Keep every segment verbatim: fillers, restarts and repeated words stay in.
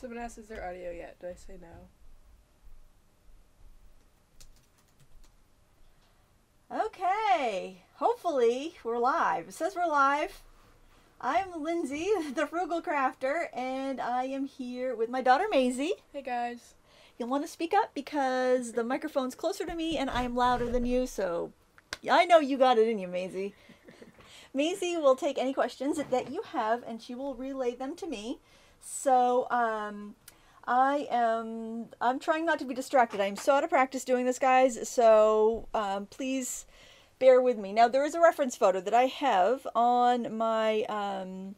Someone asked, is there audio yet? Did I say no? Okay. Hopefully we're live. It says we're live. I'm Lindsay, the Frugal Crafter, and I am here with my daughter Maisie. Hey guys. You'll want to speak up because the microphone's closer to me and I am louder than you, so I know you got it in you, Maisie. Maisie will take any questions that you have and she will relay them to me. So um, I am, I'm trying not to be distracted. I'm so out of practice doing this, guys, so um, please bear with me. Now, there is a reference photo that I have on my, um,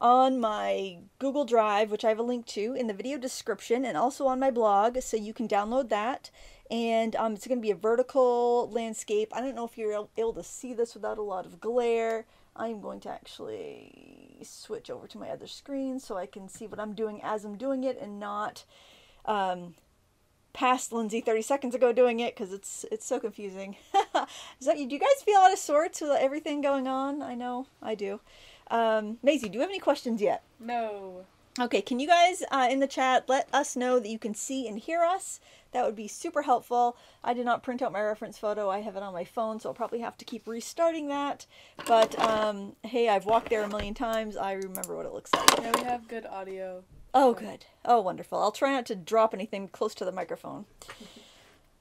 on my Google Drive, which I have a link to in the video description and also on my blog, so you can download that. And um, it's going to be a vertical landscape. I don't know if you're able to see this without a lot of glare. I'm going to actually switch over to my other screen so I can see what I'm doing as I'm doing it and not um, past Lindsay thirty seconds ago doing it, because it's it's so confusing. Is that, do you guys feel out of sorts with everything going on? I know I do. Um, Maisie, do you have any questions yet? No. Okay, can you guys uh, in the chat let us know that you can see and hear us? That would be super helpful. I did not print out my reference photo. I have it on my phone, so I'll probably have to keep restarting that. But, um, hey, I've walked there a million times. I remember what it looks like. Yeah, we have good audio. Oh, good. Oh, wonderful. I'll try not to drop anything close to the microphone.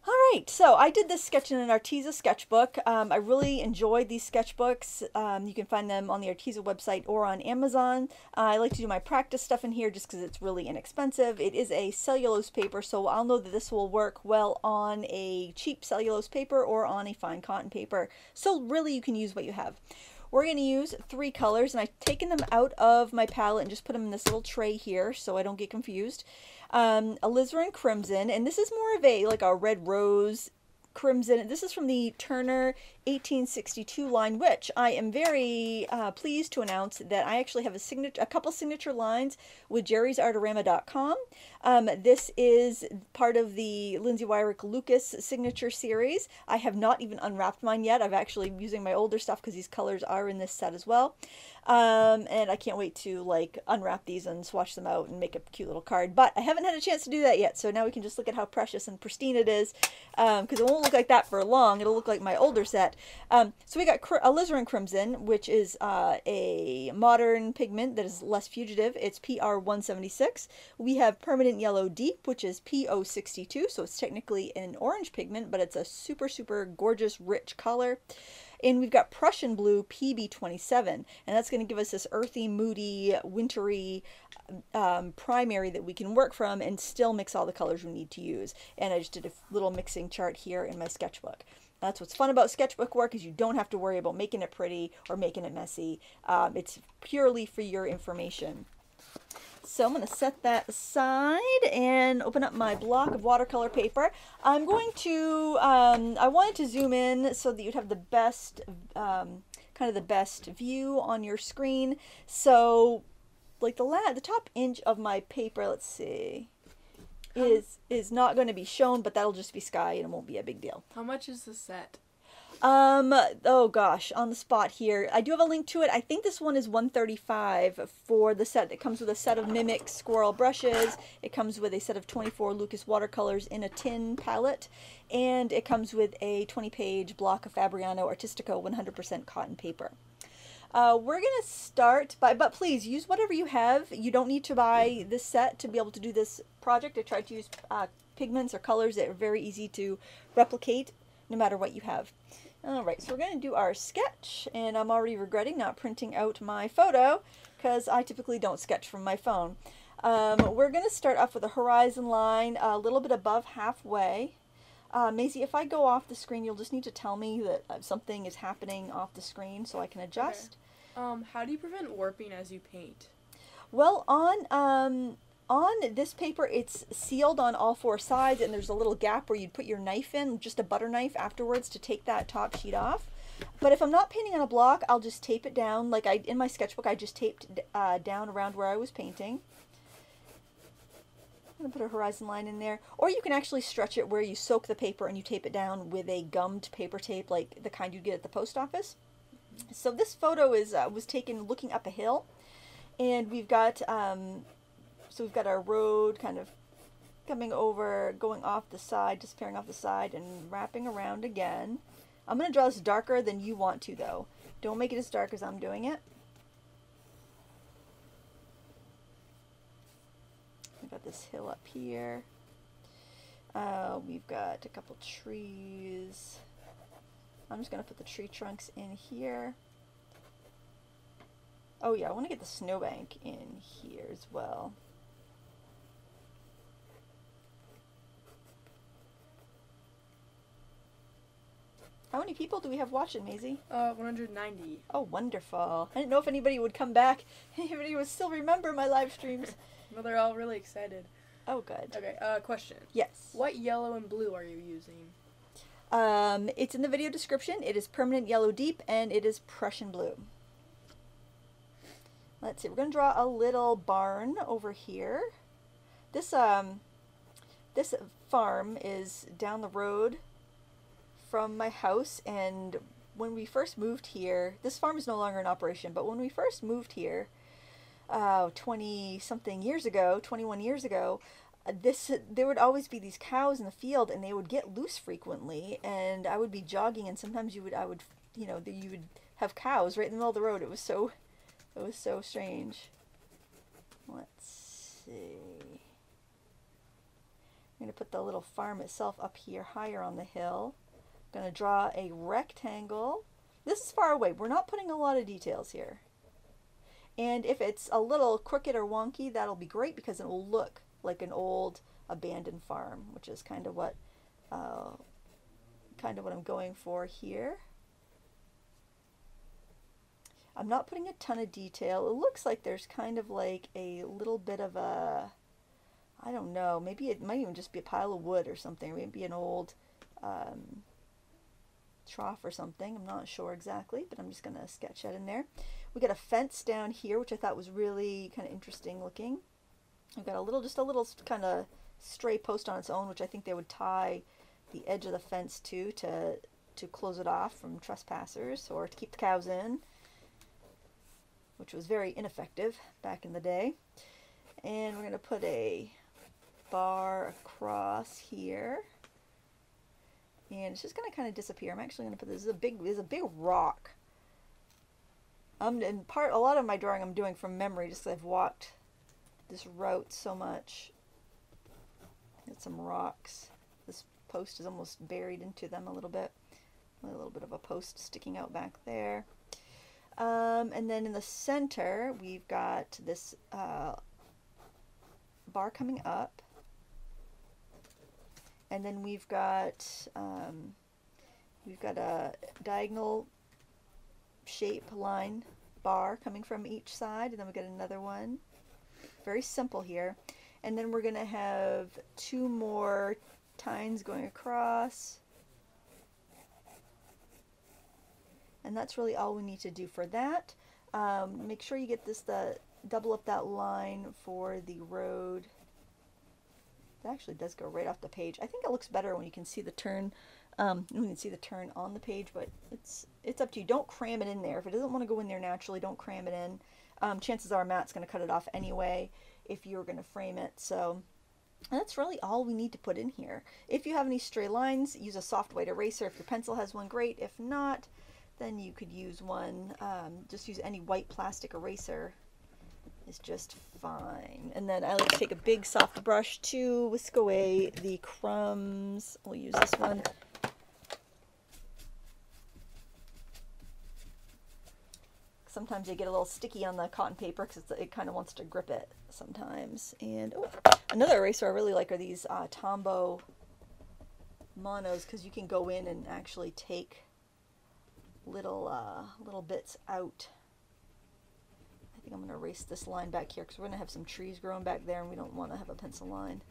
All right, so I did this sketch in an Arteza sketchbook. Um, I really enjoyed these sketchbooks. Um, you can find them on the Arteza website or on Amazon. Uh, I like to do my practice stuff in here just because it's really inexpensive. It is a cellulose paper, so I'll know that this will work well on a cheap cellulose paper or on a fine cotton paper. So really you can use what you have. We're going to use three colors, and I've taken them out of my palette and just put them in this little tray here so I don't get confused. Um, alizarin crimson, and this is more of a like a red rose crimson. This is from the Turner eighteen sixty-two line, which I am very uh, pleased to announce that I actually have a signature, a couple signature lines with jerry's artarama dot com. Um, this is part of the Lindsay Weirich Lukas signature series. I have not even unwrapped mine yet. I've actually using my older stuff because these colors are in this set as well. Um, and I can't wait to like unwrap these and swatch them out and make a cute little card, but I haven't had a chance to do that yet. So now we can just look at how precious and pristine it is. Um, cause it won't look like that for long. It'll look like my older set. Um, so we got cr alizarin crimson, which is, uh, a modern pigment that is less fugitive. It's P R one seventy-six. We have permanent yellow deep, which is P O sixty-two. So it's technically an orange pigment, but it's a super, super gorgeous, rich color. And we've got Prussian blue P B twenty-seven, and that's going to give us this earthy, moody, wintry um, primary that we can work from and still mix all the colors we need to use. And I just did a little mixing chart here in my sketchbook. That's what's fun about sketchbook work, is you don't have to worry about making it pretty or making it messy. Um, it's purely for your information. So I'm going to set that aside and open up my block of watercolor paper. I'm going to, um, I wanted to zoom in so that you'd have the best, um, kind of the best view on your screen. So like the la the top inch of my paper, let's see, is, is not going to be shown, but that'll just be sky and it won't be a big deal. How much is the set? Um, oh gosh, on the spot here. I do have a link to it. I think this one is one thirty-five for the set. It comes with a set of Mimik Squirrel brushes. It comes with a set of twenty-four Lukas watercolors in a tin palette. And it comes with a twenty page block of Fabriano Artistico one hundred percent cotton paper. Uh, we're going to start by, but please use whatever you have. You don't need to buy this set to be able to do this project. I tried to use uh, pigments or colors that are very easy to replicate no matter what you have. All right, so we're going to do our sketch, and I'm already regretting not printing out my photo because I typically don't sketch from my phone. Um, we're going to start off with a horizon line a little bit above halfway. Uh, Maisie, if I go off the screen, you'll just need to tell me that something is happening off the screen so I can adjust. Okay. Um, how do you prevent warping as you paint? Well, on... Um, On this paper, it's sealed on all four sides, and there's a little gap where you'd put your knife in, just a butter knife afterwards to take that top sheet off. But if I'm not painting on a block, I'll just tape it down. Like I in my sketchbook, I just taped uh, down around where I was painting. I'm going to put a horizon line in there. Or you can actually stretch it where you soak the paper and you tape it down with a gummed paper tape, like the kind you get at the post office. So this photo is uh, was taken looking up a hill, and we've got... Um, So we've got our road kind of coming over, going off the side, disappearing off the side, and wrapping around again. I'm going to draw this darker than you want to, though. Don't make it as dark as I'm doing it. We've got this hill up here. Uh, we've got a couple trees. I'm just going to put the tree trunks in here. Oh yeah, I want to get the snowbank in here as well. How many people do we have watching, Maisie? Uh, one hundred ninety. Oh, wonderful. I didn't know if anybody would come back. Anybody would still remember my live streams. Well, they're all really excited. Oh, good. Okay, uh, question. Yes. What yellow and blue are you using? Um, it's in the video description. It is permanent yellow deep, and it is Prussian blue. Let's see, we're going to draw a little barn over here. This, um, this farm is down the road from my house, and when we first moved here, this farm is no longer in operation, but when we first moved here uh, twenty something years ago, twenty-one years ago, this there would always be these cows in the field, and they would get loose frequently, and I would be jogging, and sometimes you would I would you know you would have cows right in the middle of the road. It was so it was so strange. Let's see. I'm going to put the little farm itself up here higher on the hill. Gonna draw a rectangle. This is far away. We're not putting a lot of details here. And if it's a little crooked or wonky, that'll be great because it will look like an old abandoned farm, which is kind of what, uh, kind of what I'm going for here. I'm not putting a ton of detail. It looks like there's kind of like a little bit of a, I don't know, maybe it might even just be a pile of wood or something. Maybe an old, um, trough or something. I'm not sure exactly, but I'm just gonna sketch that in there. We got a fence down here, which I thought was really kind of interesting looking. I've got a little, just a little kind of stray post on its own, which I think they would tie the edge of the fence to, to to close it off from trespassers or to keep the cows in, which was very ineffective back in the day. And we're gonna put a bar across here. And it's just going to kind of disappear. I'm actually going to put this, this is a big, this is a big rock. Um, and part, a lot of my drawing I'm doing from memory, just because I've walked this route so much. Got some rocks. This post is almost buried into them a little bit. A little bit of a post sticking out back there. Um, and then in the center, we've got this uh, bar coming up. And then we've got um, we've got a diagonal shape line bar coming from each side, and then we got another one. Very simple here. And then we're gonna have two more tines going across. And that's really all we need to do for that. Um, make sure you get this the double up that line for the road. It actually does go right off the page. I think it looks better when you can see the turn. Um, you can see the turn on the page, but it's it's up to you. Don't cram it in there. If it doesn't want to go in there naturally, don't cram it in. Um, chances are Matt's going to cut it off anyway if you're going to frame it. So that's really all we need to put in here. If you have any stray lines, use a soft white eraser. If your pencil has one, great. If not, then you could use one. Um, just use any white plastic eraser. Is just fine. And then I like to take a big soft brush to whisk away the crumbs. We'll use this one. Sometimes they get a little sticky on the cotton paper because it kind of wants to grip it sometimes. And oh, another eraser I really like are these uh, Tombow monos, because you can go in and actually take little uh, little bits out. I think I'm going to erase this line back here because we're going to have some trees growing back there, and we don't want to have a pencil line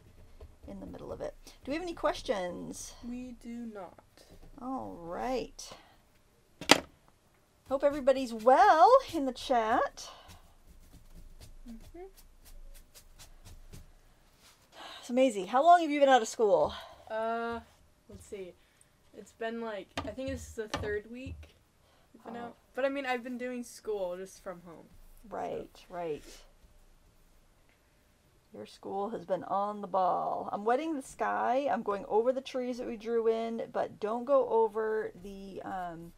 in the middle of it. Do we have any questions? We do not. All right. Hope everybody's well in the chat. Mm-hmm. It's amazing. How long have you been out of school? Uh, let's see. It's been like, I think this is the third week. We've been oh. out. But I mean, I've been doing school just from home. Right, right. Your school has been on the ball. I'm wetting the sky. I'm going over the trees that we drew in, but don't go over the um,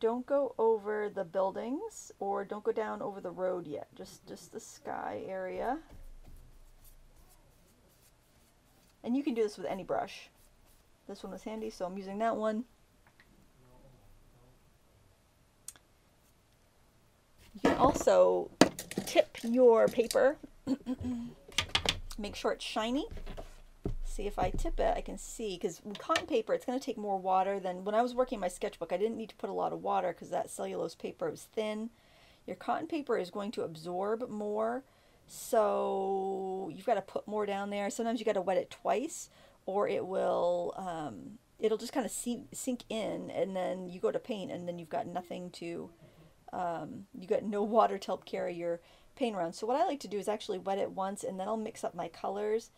don't go over the buildings, or don't go down over the road yet. Just just the sky area. And you can do this with any brush. This one was handy, so I'm using that one. You can also tip your paper. Make sure it's shiny. See, if I tip it, I can see, because with cotton paper, it's going to take more water than when I was working my sketchbook. I didn't need to put a lot of water because that cellulose paper was thin. Your cotton paper is going to absorb more, so you've got to put more down there. Sometimes you got to wet it twice, or it will um, it'll just kind of sink, sink in, and then you go to paint, and then you've got nothing to um, you got no water to help carry your paint around. So what I like to do is actually wet it once, and then I'll mix up my colors,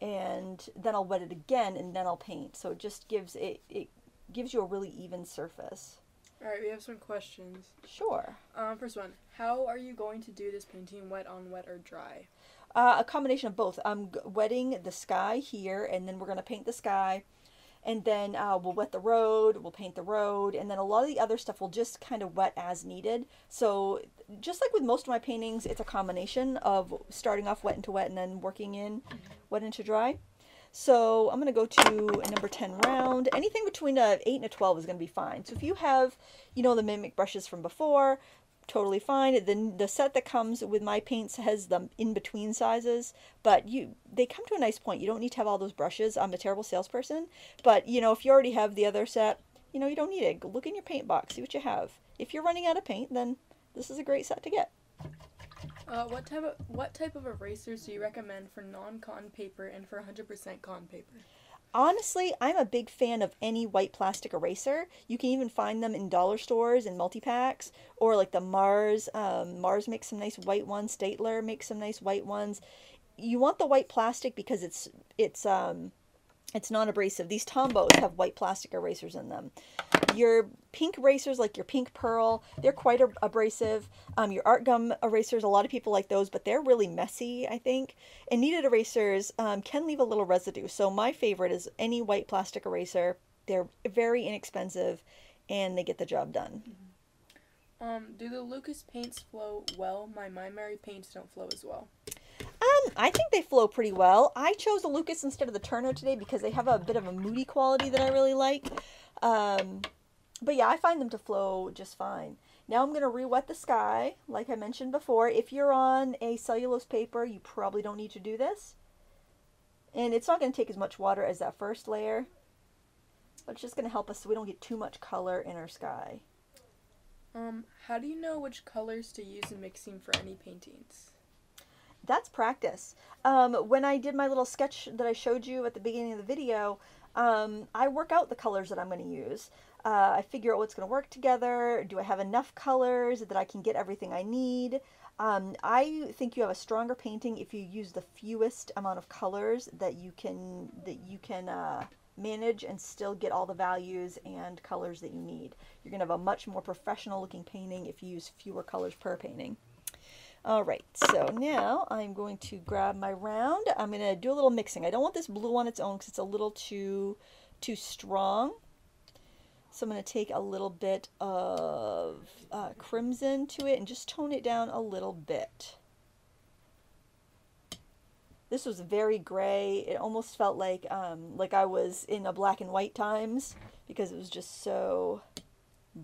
and then I'll wet it again, and then I'll paint. So it just gives it it gives you a really even surface. All right, we have some questions. Sure. Um, first one, how are you going to do this painting, wet on wet or dry? Uh, a combination of both. I'm wetting the sky here, and then we're going to paint the sky, and then uh, we'll wet the road, we'll paint the road, and then a lot of the other stuff we'll just kind of wet as needed. So just like with most of my paintings, it's a combination of starting off wet into wet and then working in wet into dry. So I'm going to go to a number ten round. Anything between an eight and a twelve is going to be fine. So if you have, you know, the Mimik brushes from before, totally fine. The, the set that comes with my paints has them in between sizes, but you they come to a nice point. You don't need to have all those brushes. I'm a terrible salesperson, but you know, if you already have the other set, you know, you don't need it. Go look in your paint box, see what you have. If you're running out of paint, then this is a great set to get. Uh, what type of what type of erasers do you recommend for non-cotton paper and for one hundred percent cotton paper? Honestly, I'm a big fan of any white plastic eraser. You can even find them in dollar stores and multi-packs, or like the Mars. Um, Mars makes some nice white ones. Staedtler makes some nice white ones. You want the white plastic because it's it's um, it's non-abrasive. These Tombows have white plastic erasers in them. Your pink erasers, like your Pink Pearl, they're quite ab abrasive. Um, your art gum erasers, a lot of people like those, but they're really messy, I think. And kneaded erasers um, can leave a little residue. So my favorite is any white plastic eraser. They're very inexpensive, and they get the job done. Mm-hmm. Um, do the Lukas paints flow well? My Mimik paints don't flow as well. Um, I think they flow pretty well. I chose the Lukas instead of the Turner today because they have a bit of a moody quality that I really like. Um, But yeah, I find them to flow just fine. Now I'm going to re-wet the sky, like I mentioned before. If you're on a cellulose paper, you probably don't need to do this. And it's not going to take as much water as that first layer. But it's just going to help us so we don't get too much color in our sky. Um, how do you know which colors to use in mixing for any paintings? That's practice. Um, when I did my little sketch that I showed you at the beginning of the video, um, I work out the colors that I'm going to use. Uh, I figure out what's going to work together. Do I have enough colors that I can get everything I need? Um, I think you have a stronger painting if you use the fewest amount of colors that you can that you can uh, manage and still get all the values and colors that you need. You're going to have a much more professional looking painting if you use fewer colors per painting. All right, so now I'm going to grab my round. I'm going to do a little mixing. I don't want this blue on its own because it's a little too too strong. So I'm going to take a little bit of uh, crimson to it and just tone it down a little bit. This was very gray. It almost felt like um, like I was in a black and white times because it was just so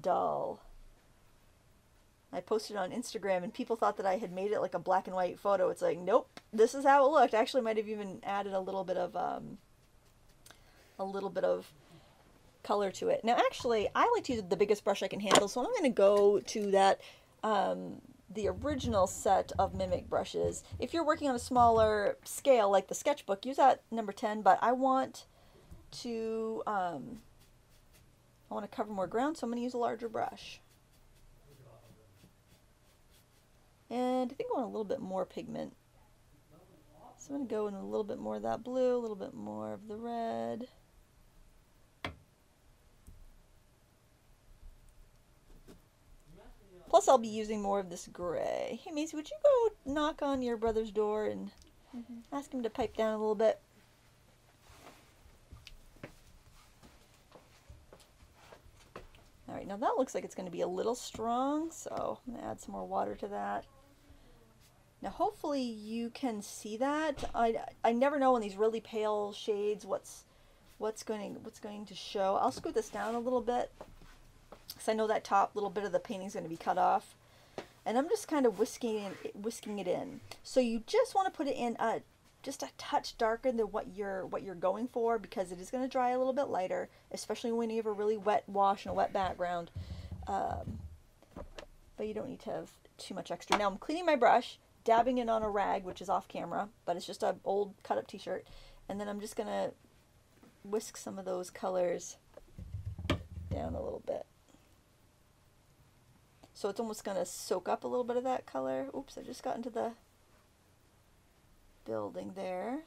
dull. I posted on Instagram and people thought that I had made it like a black and white photo. It's like, nope, this is how it looked. I actually might have even added a little bit of um, a little bit of color to it. Now actually I like to use the biggest brush I can handle, so I'm going to go to that um, the original set of Mimik brushes. If you're working on a smaller scale like the sketchbook, use that number ten, but I want to um, I want to cover more ground, so I'm going to use a larger brush. And I think I want a little bit more pigment. So I'm going to go in a little bit more of that blue, a little bit more of the red. Plus, I'll be using more of this gray. Hey, Maisie, would you go knock on your brother's door and mm-hmm. ask him to pipe down a little bit? All right, now that looks like it's going to be a little strong, so I'm going to add some more water to that. Now, hopefully you can see that. I, I never know in these really pale shades what's what's going to, what's going to show. I'll scoot this down a little bit, because I know that top little bit of the painting is going to be cut off. And I'm just kind of whisking it, in, whisking it in. So you just want to put it in a, just a touch darker than what you're what you're going for, because it is going to dry a little bit lighter, especially when you have a really wet wash and a wet background. Um, but you don't need to have too much extra. Now I'm cleaning my brush, dabbing it on a rag, which is off camera, but it's just an old cut-up t-shirt. And then I'm just going to whisk some of those colors down a little bit. So it's almost going to soak up a little bit of that color. Oops, I just got into the building there.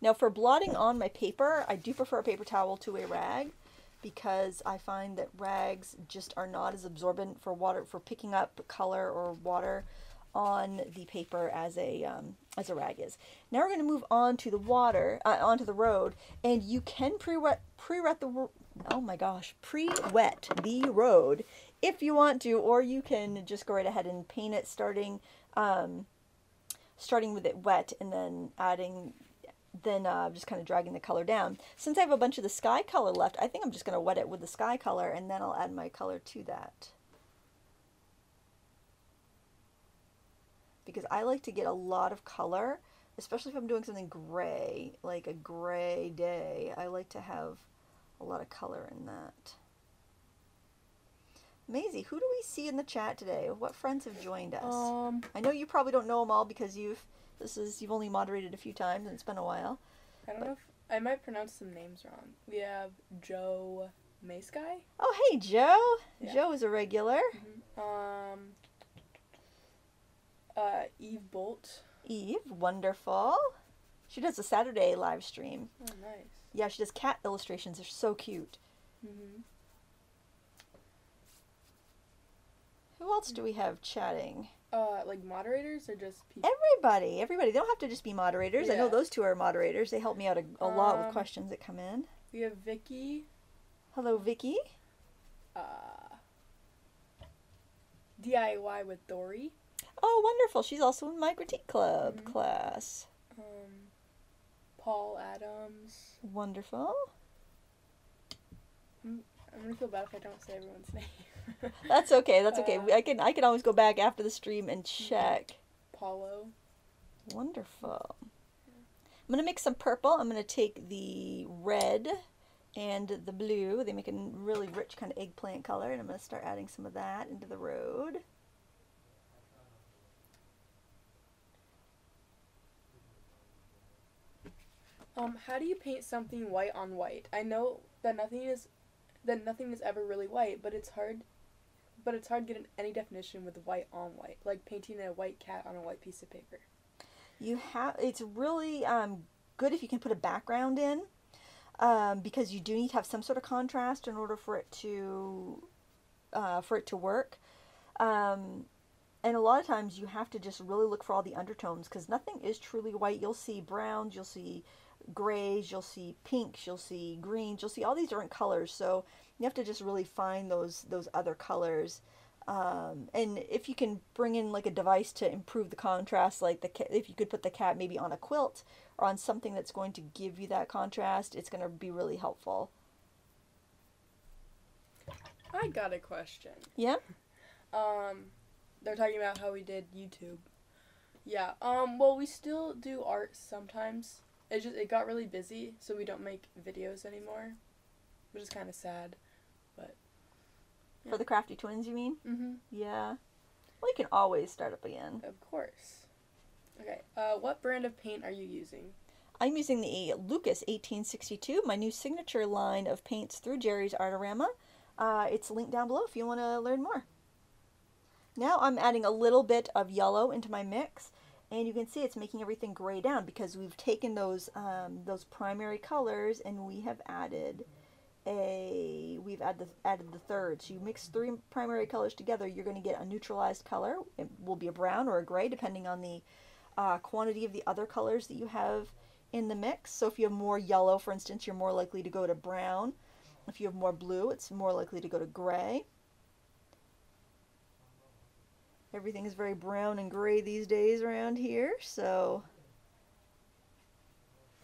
Now for blotting on my paper, I do prefer a paper towel to a rag, because I find that rags just are not as absorbent for water, for picking up color or water on the paper as a um, as a rag is. Now we're going to move on to the water, uh, onto the road, and you can pre-wet pre-wet the oh my gosh pre-wet the road if you want to, or you can just go right ahead and paint it, starting um, starting with it wet and then adding. Then uh, just kind of dragging the color down. Since I have a bunch of the sky color left, I think I'm just going to wet it with the sky color, and then I'll add my color to that. Because I like to get a lot of color, especially if I'm doing something gray, like a gray day. I like to have a lot of color in that. Maisie, who do we see in the chat today? What friends have joined us? Um, I know you probably don't know them all, because you've This is, you've only moderated a few times, and it's been a while. I don't but. know if, I might pronounce some names wrong. We have Joe Maysky. Oh, hey, Joe. Yeah. Joe is a regular. Mm-hmm. Um, uh, Eve Bolt. Eve, wonderful. She does a Saturday live stream. Oh, nice. Yeah, she does cat illustrations. They're so cute. Mm-hmm. Who else do we have chatting? Uh, like moderators or just people? Everybody. Everybody. They don't have to just be moderators. Yeah. I know those two are moderators. They help me out a, a um, lot with questions that come in. We have Vicky. Hello, Vicky. Uh, D I Y with Dory. Oh, wonderful. She's also in my critique club mm-hmm. class. Um, Paul Adams. Wonderful. I'm, I'm going to feel bad if I don't say everyone's name. That's okay. That's okay. Uh, I can I can always go back after the stream and check. Paulo. Wonderful. I'm gonna mix some purple. I'm gonna take the red and the blue. They make a really rich kind of eggplant color, and I'm gonna start adding some of that into the road. Um, how do you paint something white on white? I know that nothing is that nothing is ever really white, but it's hard. But it's hard to get any definition with white on white, like painting a white cat on a white piece of paper. You have it's really um, good if you can put a background in, um, because you do need to have some sort of contrast in order for it to uh, for it to work. Um, and a lot of times you have to just really look for all the undertones, because nothing is truly white. You'll see browns, you'll see grays, you'll see pinks, you'll see greens, you'll see all these different colors. So you have to just really find those those other colors, um, and if you can bring in like a device to improve the contrast, like the cat, if you could put the cat maybe on a quilt or on something that's going to give you that contrast, it's going to be really helpful. I got a question. Yeah. Um, they're talking about how we did YouTube. Yeah. Um. Well, we still do art sometimes. It just it got really busy, so we don't make videos anymore, which is kind of sad. But yeah. For the Crafty Twins, you mean? Mm-hmm. Yeah. Well, you can always start up again. Of course. Okay. Uh, what brand of paint are you using? I'm using the Lukas eighteen sixty-two, my new signature line of paints through Jerry's Artarama. Uh, it's linked down below if you want to learn more. Now I'm adding a little bit of yellow into my mix. And you can see it's making everything gray down because we've taken those um, those primary colors and we have added a we've added the, added the third. So you mix three primary colors together, you're going to get a neutralized color. It will be a brown or a gray depending on the uh, quantity of the other colors that you have in the mix. So if you have more yellow, for instance, you're more likely to go to brown. If you have more blue, it's more likely to go to gray. Everything is very brown and gray these days around here, so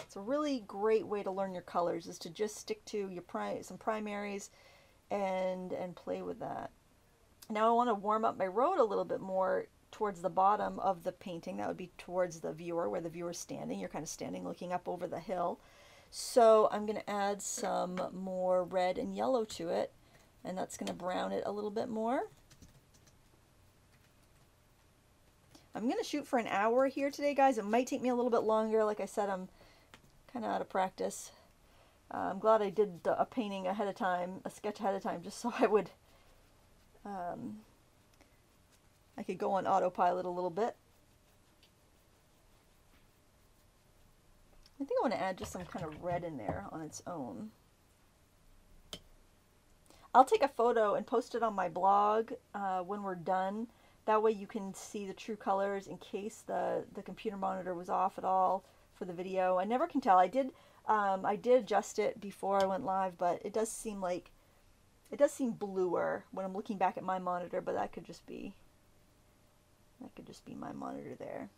it's a really great way to learn your colors, is to just stick to your prim some primaries and and play with that. Now I want to warm up my road a little bit more towards the bottom of the painting. That would be towards the viewer, where the viewer's standing. You're kind of standing looking up over the hill. So I'm going to add some more red and yellow to it, and that's going to brown it a little bit more. I'm going to shoot for an hour here today, guys. It might take me a little bit longer. Like I said, I'm kind of out of practice. Uh, I'm glad I did the, a painting ahead of time, a sketch ahead of time, just so I would, um, I could go on autopilot a little bit. I think I want to add just some kind of red in there on its own. I'll take a photo and post it on my blog uh, when we're done. That way you can see the true colors in case the, the computer monitor was off at all for the video. I never can tell. I did um, I did adjust it before I went live, but it does seem like, it does seem bluer when I'm looking back at my monitor, but that could just be, that could just be my monitor there.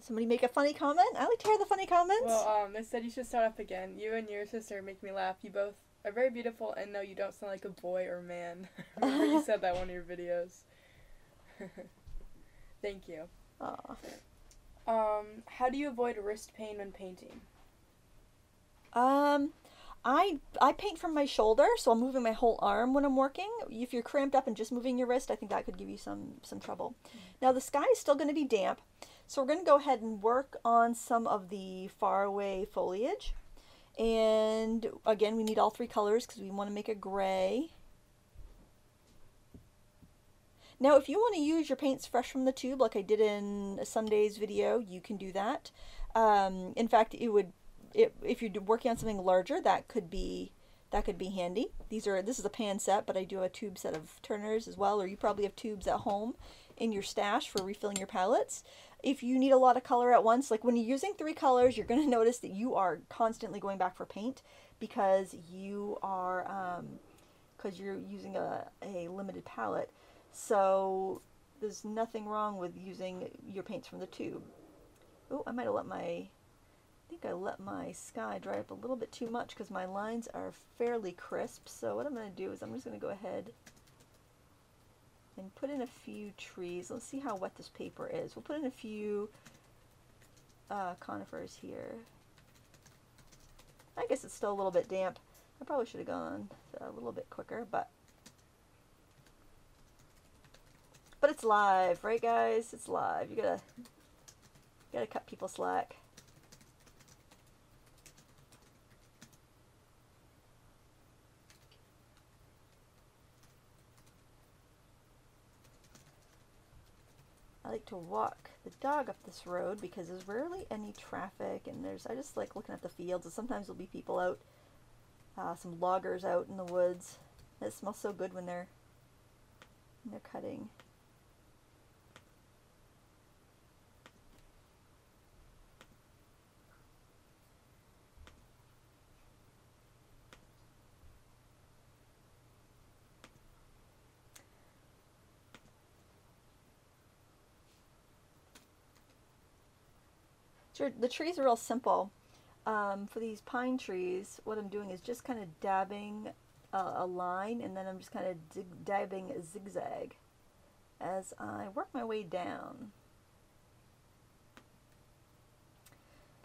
Somebody make a funny comment? I like to hear the funny comments. Well, um, Miss said you should start up again. You and your sister make me laugh. You both are very beautiful, and no, you don't sound like a boy or man. I remember you said that in one of your videos. Thank you. Aww. Um, how do you avoid wrist pain when painting? Um, I I paint from my shoulder, so I'm moving my whole arm when I'm working. If you're cramped up and just moving your wrist, I think that could give you some some trouble. Mm-hmm. Now the sky is still going to be damp. So we're going to go ahead and work on some of the faraway foliage. And again, we need all three colors because we want to make a gray. Now, if you want to use your paints fresh from the tube, like I did in Sunday's video, you can do that. Um, in fact, it would, it, if you're working on something larger, that could be that could be handy. These are this is a pan set, but I do have a tube set of Turners as well, or you probably have tubes at home in your stash for refilling your palettes. If you need a lot of color at once, like when you're using three colors, you're going to notice that you are constantly going back for paint because you are, because um, you're using a, a limited palette. So there's nothing wrong with using your paints from the tube. Oh, I might have let my, I think I let my sky dry up a little bit too much because my lines are fairly crisp. So what I'm going to do is I'm just going to go ahead and put in a few trees. Let's see how wet this paper is. We'll put in a few uh, conifers here. I guess it's still a little bit damp. I probably should have gone a little bit quicker, but but it's live, right, guys? It's live. You gotta you gotta cut people slack. I like to walk the dog up this road because there's rarely any traffic, and there's, I just like looking at the fields, and sometimes there'll be people out, uh, some loggers out in the woods. And it smells so good when they're, when they're cutting. The trees are real simple. Um, for these pine trees, what I'm doing is just kind of dabbing a, a line, and then I'm just kind of dabbing a zigzag as I work my way down.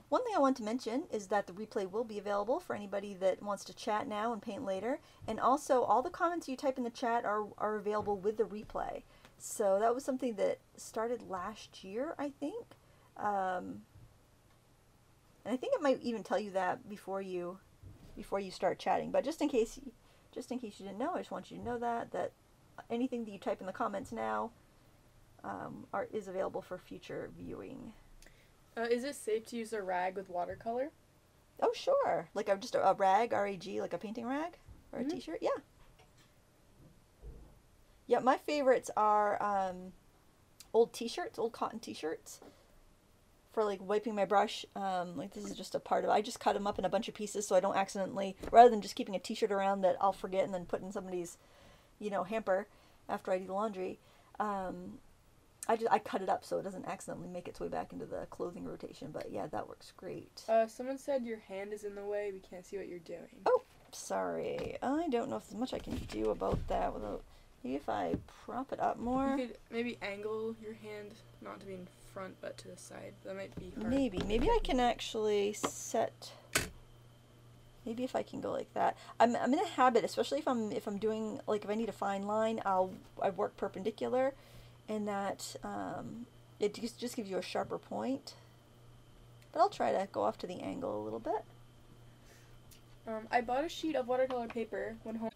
One thing I want to mention is that the replay will be available for anybody that wants to chat now and paint later. And also, all the comments you type in the chat are, are available with the replay. So that was something that started last year, I think. Um, And I think it might even tell you that before you before you start chatting. But just in case, you, just in case you didn't know, I just want you to know that that anything that you type in the comments now um, are is available for future viewing. Uh, is it safe to use a rag with watercolor? Oh sure, like a, just a, a rag, R A G, like a painting rag or mm-hmm. a T-shirt. Yeah. Yeah, my favorites are um, old T-shirts, old cotton T-shirts. For like wiping my brush, um, like this is just a part of it. I just cut them up in a bunch of pieces so I don't accidentally, rather than just keeping a T-shirt around that I'll forget and then put in somebody's, you know, hamper after I do the laundry. Um, I just I cut it up so it doesn't accidentally make its way back into the clothing rotation. But yeah, that works great. Uh, someone said your hand is in the way. We can't see what you're doing. Oh, sorry. I don't know if there's much I can do about that without. Maybe if I prop it up more. You could maybe angle your hand, not to be in front, but to the side. That might be hard. Maybe. Maybe I can actually set... Maybe if I can go like that. I'm, I'm in a habit, especially if I'm if I'm doing, like if I need a fine line, I'll I work perpendicular. And that, um, it just, just gives you a sharper point. But I'll try to go off to the angle a little bit. Um, I bought a sheet of watercolor paper when home.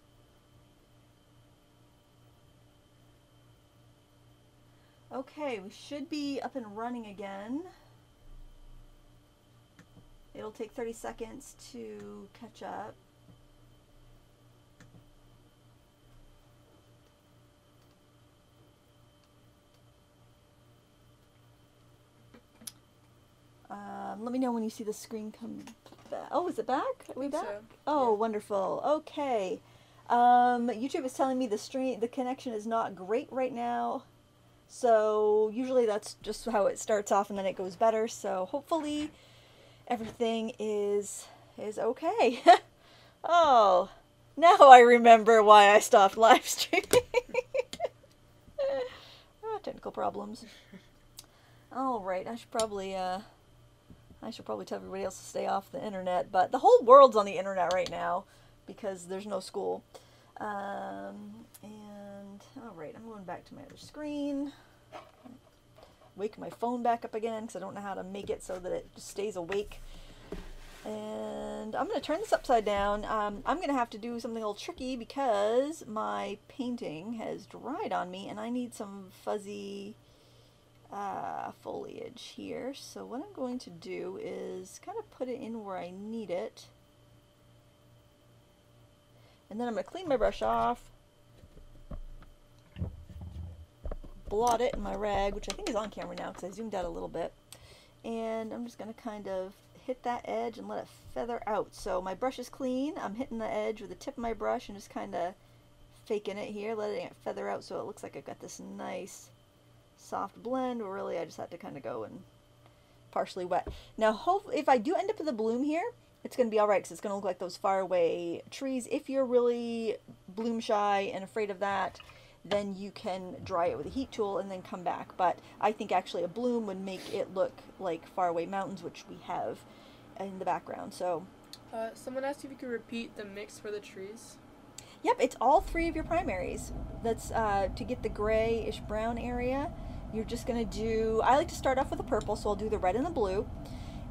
Okay, we should be up and running again. It'll take thirty seconds to catch up. Um, let me know when you see the screen come back. Oh, is it back? Are we back? So, oh, yeah. Wonderful. Okay. Um, YouTube is telling me the stream, the connection is not great right now. So usually that's just how it starts off and then it goes better. So hopefully everything is is okay. Oh, now I remember why I stopped live streaming. Oh, technical problems. All right, I should probably uh I should probably tell everybody else to stay off the internet, but the whole world's on the internet right now because there's no school. Um and all right, I'm going back to my other screen. Wake my phone back up again because I don't know how to make it so that it just stays awake. And I'm going to turn this upside down. Um, I'm going to have to do something a little tricky because my painting has dried on me and I need some fuzzy uh, foliage here. So what I'm going to do is kind of put it in where I need it. And then I'm going to clean my brush off, blot it in my rag, which I think is on camera now because I zoomed out a little bit. And I'm just going to kind of hit that edge and let it feather out. So my brush is clean. I'm hitting the edge with the tip of my brush and just kind of faking it here, letting it feather out so it looks like I've got this nice soft blend. Or really I just had to kind of go and partially wet. Now hopefully, if I do end up with a bloom here, it's going to be all right because it's going to look like those faraway trees. If you're really bloom shy and afraid of that, then you can dry it with a heat tool and then come back. But I think actually a bloom would make it look like faraway mountains, which we have in the background. So, uh, someone asked if you could repeat the mix for the trees. Yep, it's all three of your primaries. That's uh, to get the grayish brown area. You're just going to do, I like to start off with a purple, so I'll do the red and the blue.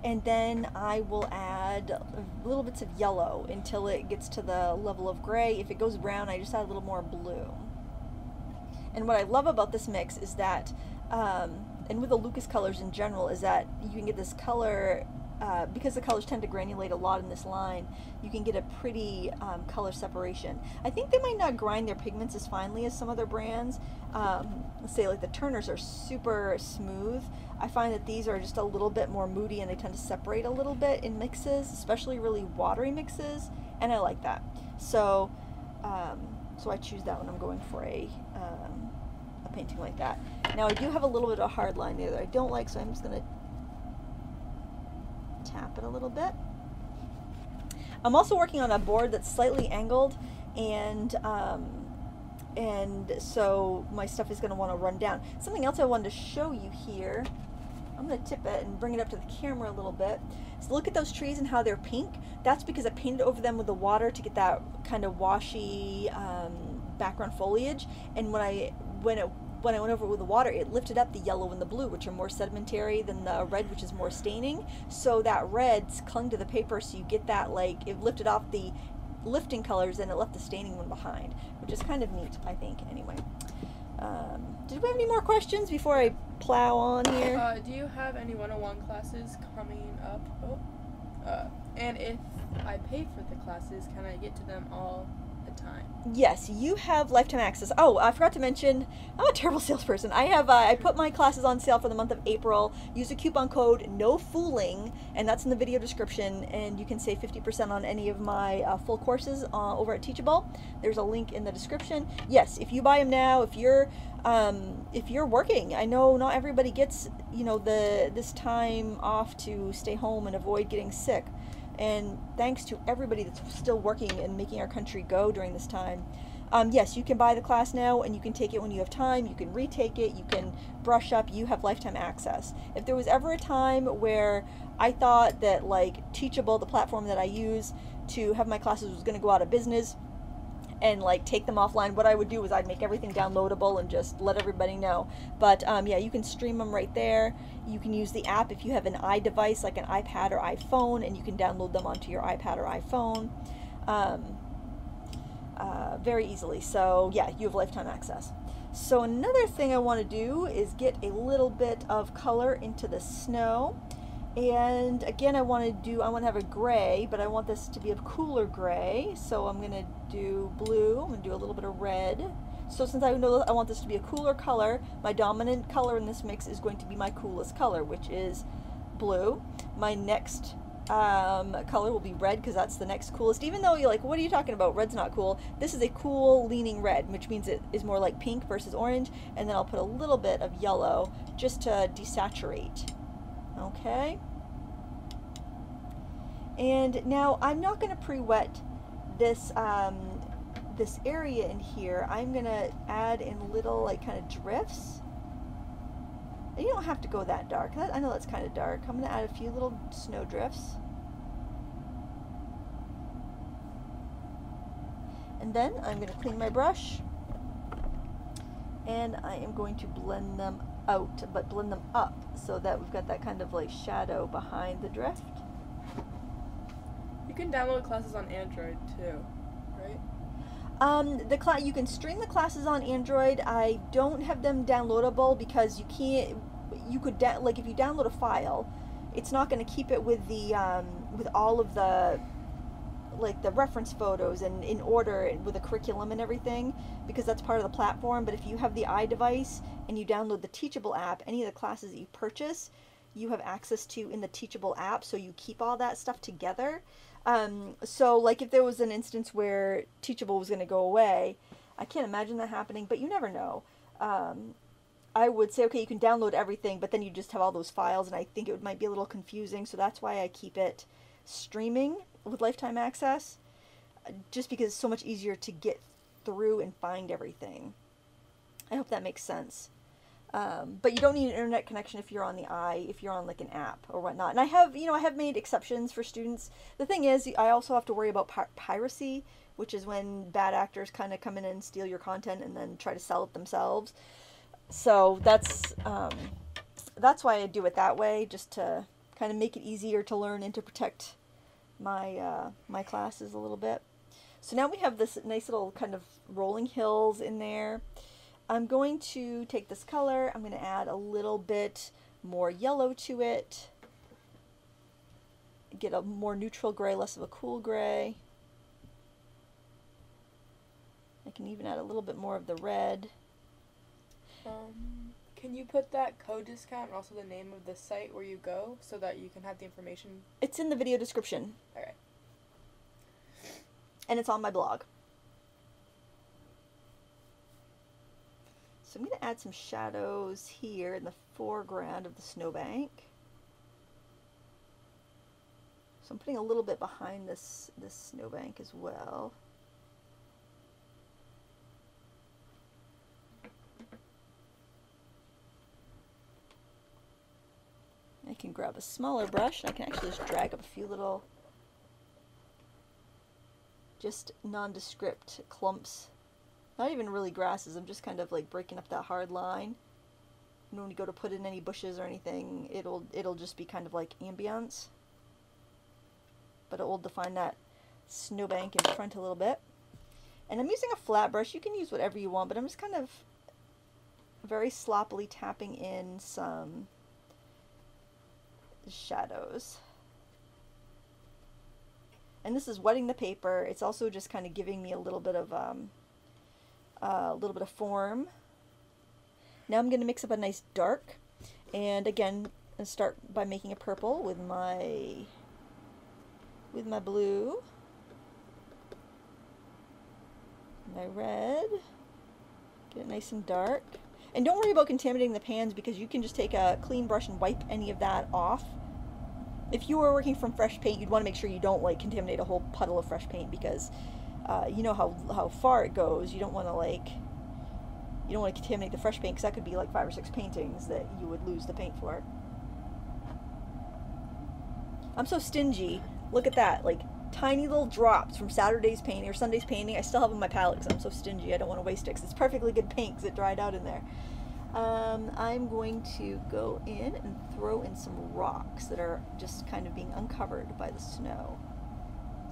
And then I will add little bits of yellow until it gets to the level of gray. If it goes brown, I just add a little more blue. And what I love about this mix is that, um, and with the Lukas colors in general, is that you can get this color, uh, because the colors tend to granulate a lot in this line, you can get a pretty um, color separation. I think they might not grind their pigments as finely as some other brands. Um, let's say like the Turners are super smooth. I find that these are just a little bit more moody and they tend to separate a little bit in mixes, especially really watery mixes, and I like that. So um, so I choose that when I'm going for a, um, a painting like that. Now I do have a little bit of a hard line there that I don't like, so I'm just going to tap it a little bit. I'm also working on a board that's slightly angled, and um, and so my stuff is going to want to run down. Something else I wanted to show you here, I'm going to tip it and bring it up to the camera a little bit. So look at those trees and how they're pink. That's because I painted over them with the water to get that kind of washy um, background foliage. And when I when it when I went over it with the water, it lifted up the yellow and the blue, which are more sedimentary than the red, which is more staining. So that red clung to the paper, so you get that, like, it lifted off the lifting colors and it left the staining one behind, which is kind of neat, I think, anyway. Um, did we have any more questions before I plow on here? Uh, do you have any one oh one classes coming up? Oh, uh, and if I pay for the classes, can I get to them all the time? Yes, you have lifetime access. Oh, I forgot to mention, I'm a terrible salesperson. I have, uh, I put my classes on sale for the month of April. Use the coupon code NOFOOLING, and that's in the video description, and you can save fifty percent on any of my uh, full courses uh, over at Teachable. There's a link in the description. Yes, if you buy them now, if you're, um, if you're working, I know not everybody gets, you know, the this time off to stay home and avoid getting sick. And thanks to everybody that's still working and making our country go during this time. Um, yes, you can buy the class now, and you can take it when you have time. You can retake it. You can brush up. You have lifetime access. If there was ever a time where I thought that, like, Teachable, the platform that I use to have my classes, was going to go out of business and, like, take them offline, what I would do is I'd make everything downloadable and just let everybody know. But um, yeah, you can stream them right there. You can use the app if you have an iDevice, like an iPad or iPhone, and you can download them onto your iPad or iPhone um, uh, very easily. So yeah, you have lifetime access. So another thing I want to do is get a little bit of color into the snow. And again, I want to do, I want to have a gray, but I want this to be a cooler gray. So I'm going to do blue. I'm going to do a little bit of red. So since I know I want this to be a cooler color, my dominant color in this mix is going to be my coolest color, which is blue. My next um, color will be red, because that's the next coolest. Even though you're like, what are you talking about? Red's not cool. This is a cool leaning red, which means it is more like pink versus orange. And then I'll put a little bit of yellow just to desaturate. Okay, and now I'm not going to pre-wet this um, this area in here. I'm going to add in little, like, kind of drifts. And you don't have to go that dark. That, I know that's kind of dark. I'm going to add a few little snow drifts. And then I'm going to clean my brush, and I am going to blend them out, but blend them up so that we've got that kind of, like, shadow behind the drift. You can download classes on Android too, right? Um, the cl- you can stream the classes on Android. I don't have them downloadable because you can't. You could like if you download a file, it's not going to keep it with the um, with all of the, like, the reference photos and in order with a curriculum and everything, because that's part of the platform. But if you have the iDevice and you download the Teachable app, any of the classes that you purchase, you have access to in the Teachable app, so you keep all that stuff together. Um, so, like, if there was an instance where Teachable was going to go away, I can't imagine that happening, but you never know. Um, I would say, okay, you can download everything, but then you just have all those files, and I think it might be a little confusing, so that's why I keep it streaming with lifetime access, just because it's so much easier to get through and find everything. I hope that makes sense. Um, but you don't need an internet connection if you're on the i, if you're on, like, an app or whatnot. And I have, you know, I have made exceptions for students. The thing is, I also have to worry about pir piracy, which is when bad actors kind of come in and steal your content and then try to sell it themselves. So that's, um, that's why I do it that way, just to kind of make it easier to learn and to protect my uh, my classes a little bit. So now we have this nice little kind of rolling hills in there. I'm going to take this color, I'm going to add a little bit more yellow to it, get a more neutral gray, less of a cool gray. I can even add a little bit more of the red. Um, can you put that code discount and also the name of the site where you go so that you can have the information? It's in the video description. All right. And it's on my blog. So I'm going to add some shadows here in the foreground of the snowbank. So I'm putting a little bit behind this, this snowbank as well. I can grab a smaller brush, and I can actually just drag up a few little just nondescript clumps Not even really grasses. I'm just kind of like breaking up that hard line. And when you go to put in any bushes or anything, it'll it'll just be kind of like ambience. But it will define that snowbank in front a little bit. And I'm using a flat brush. You can use whatever you want, but I'm just kind of very sloppily tapping in some shadows. And this is wetting the paper. It's also just kind of giving me a little bit of um, uh, a little bit of form. Now I'm going to mix up a nice dark, and again, I start by making a purple with my with my blue, my red. Get it nice and dark. And don't worry about contaminating the pans, because you can just take a clean brush and wipe any of that off. If you were working from fresh paint, you'd want to make sure you don't like contaminate a whole puddle of fresh paint, because uh, you know how, how far it goes. You don't want to like, you don't want to contaminate the fresh paint, because that could be like five or six paintings that you would lose the paint for. I'm so stingy. Look at that, like tiny little drops from Saturday's painting or Sunday's painting. I still have on my palette because I'm so stingy. I don't want to waste it, because it's perfectly good paint because it dried out in there. Um, I'm going to go in and throw in some rocks that are just kind of being uncovered by the snow.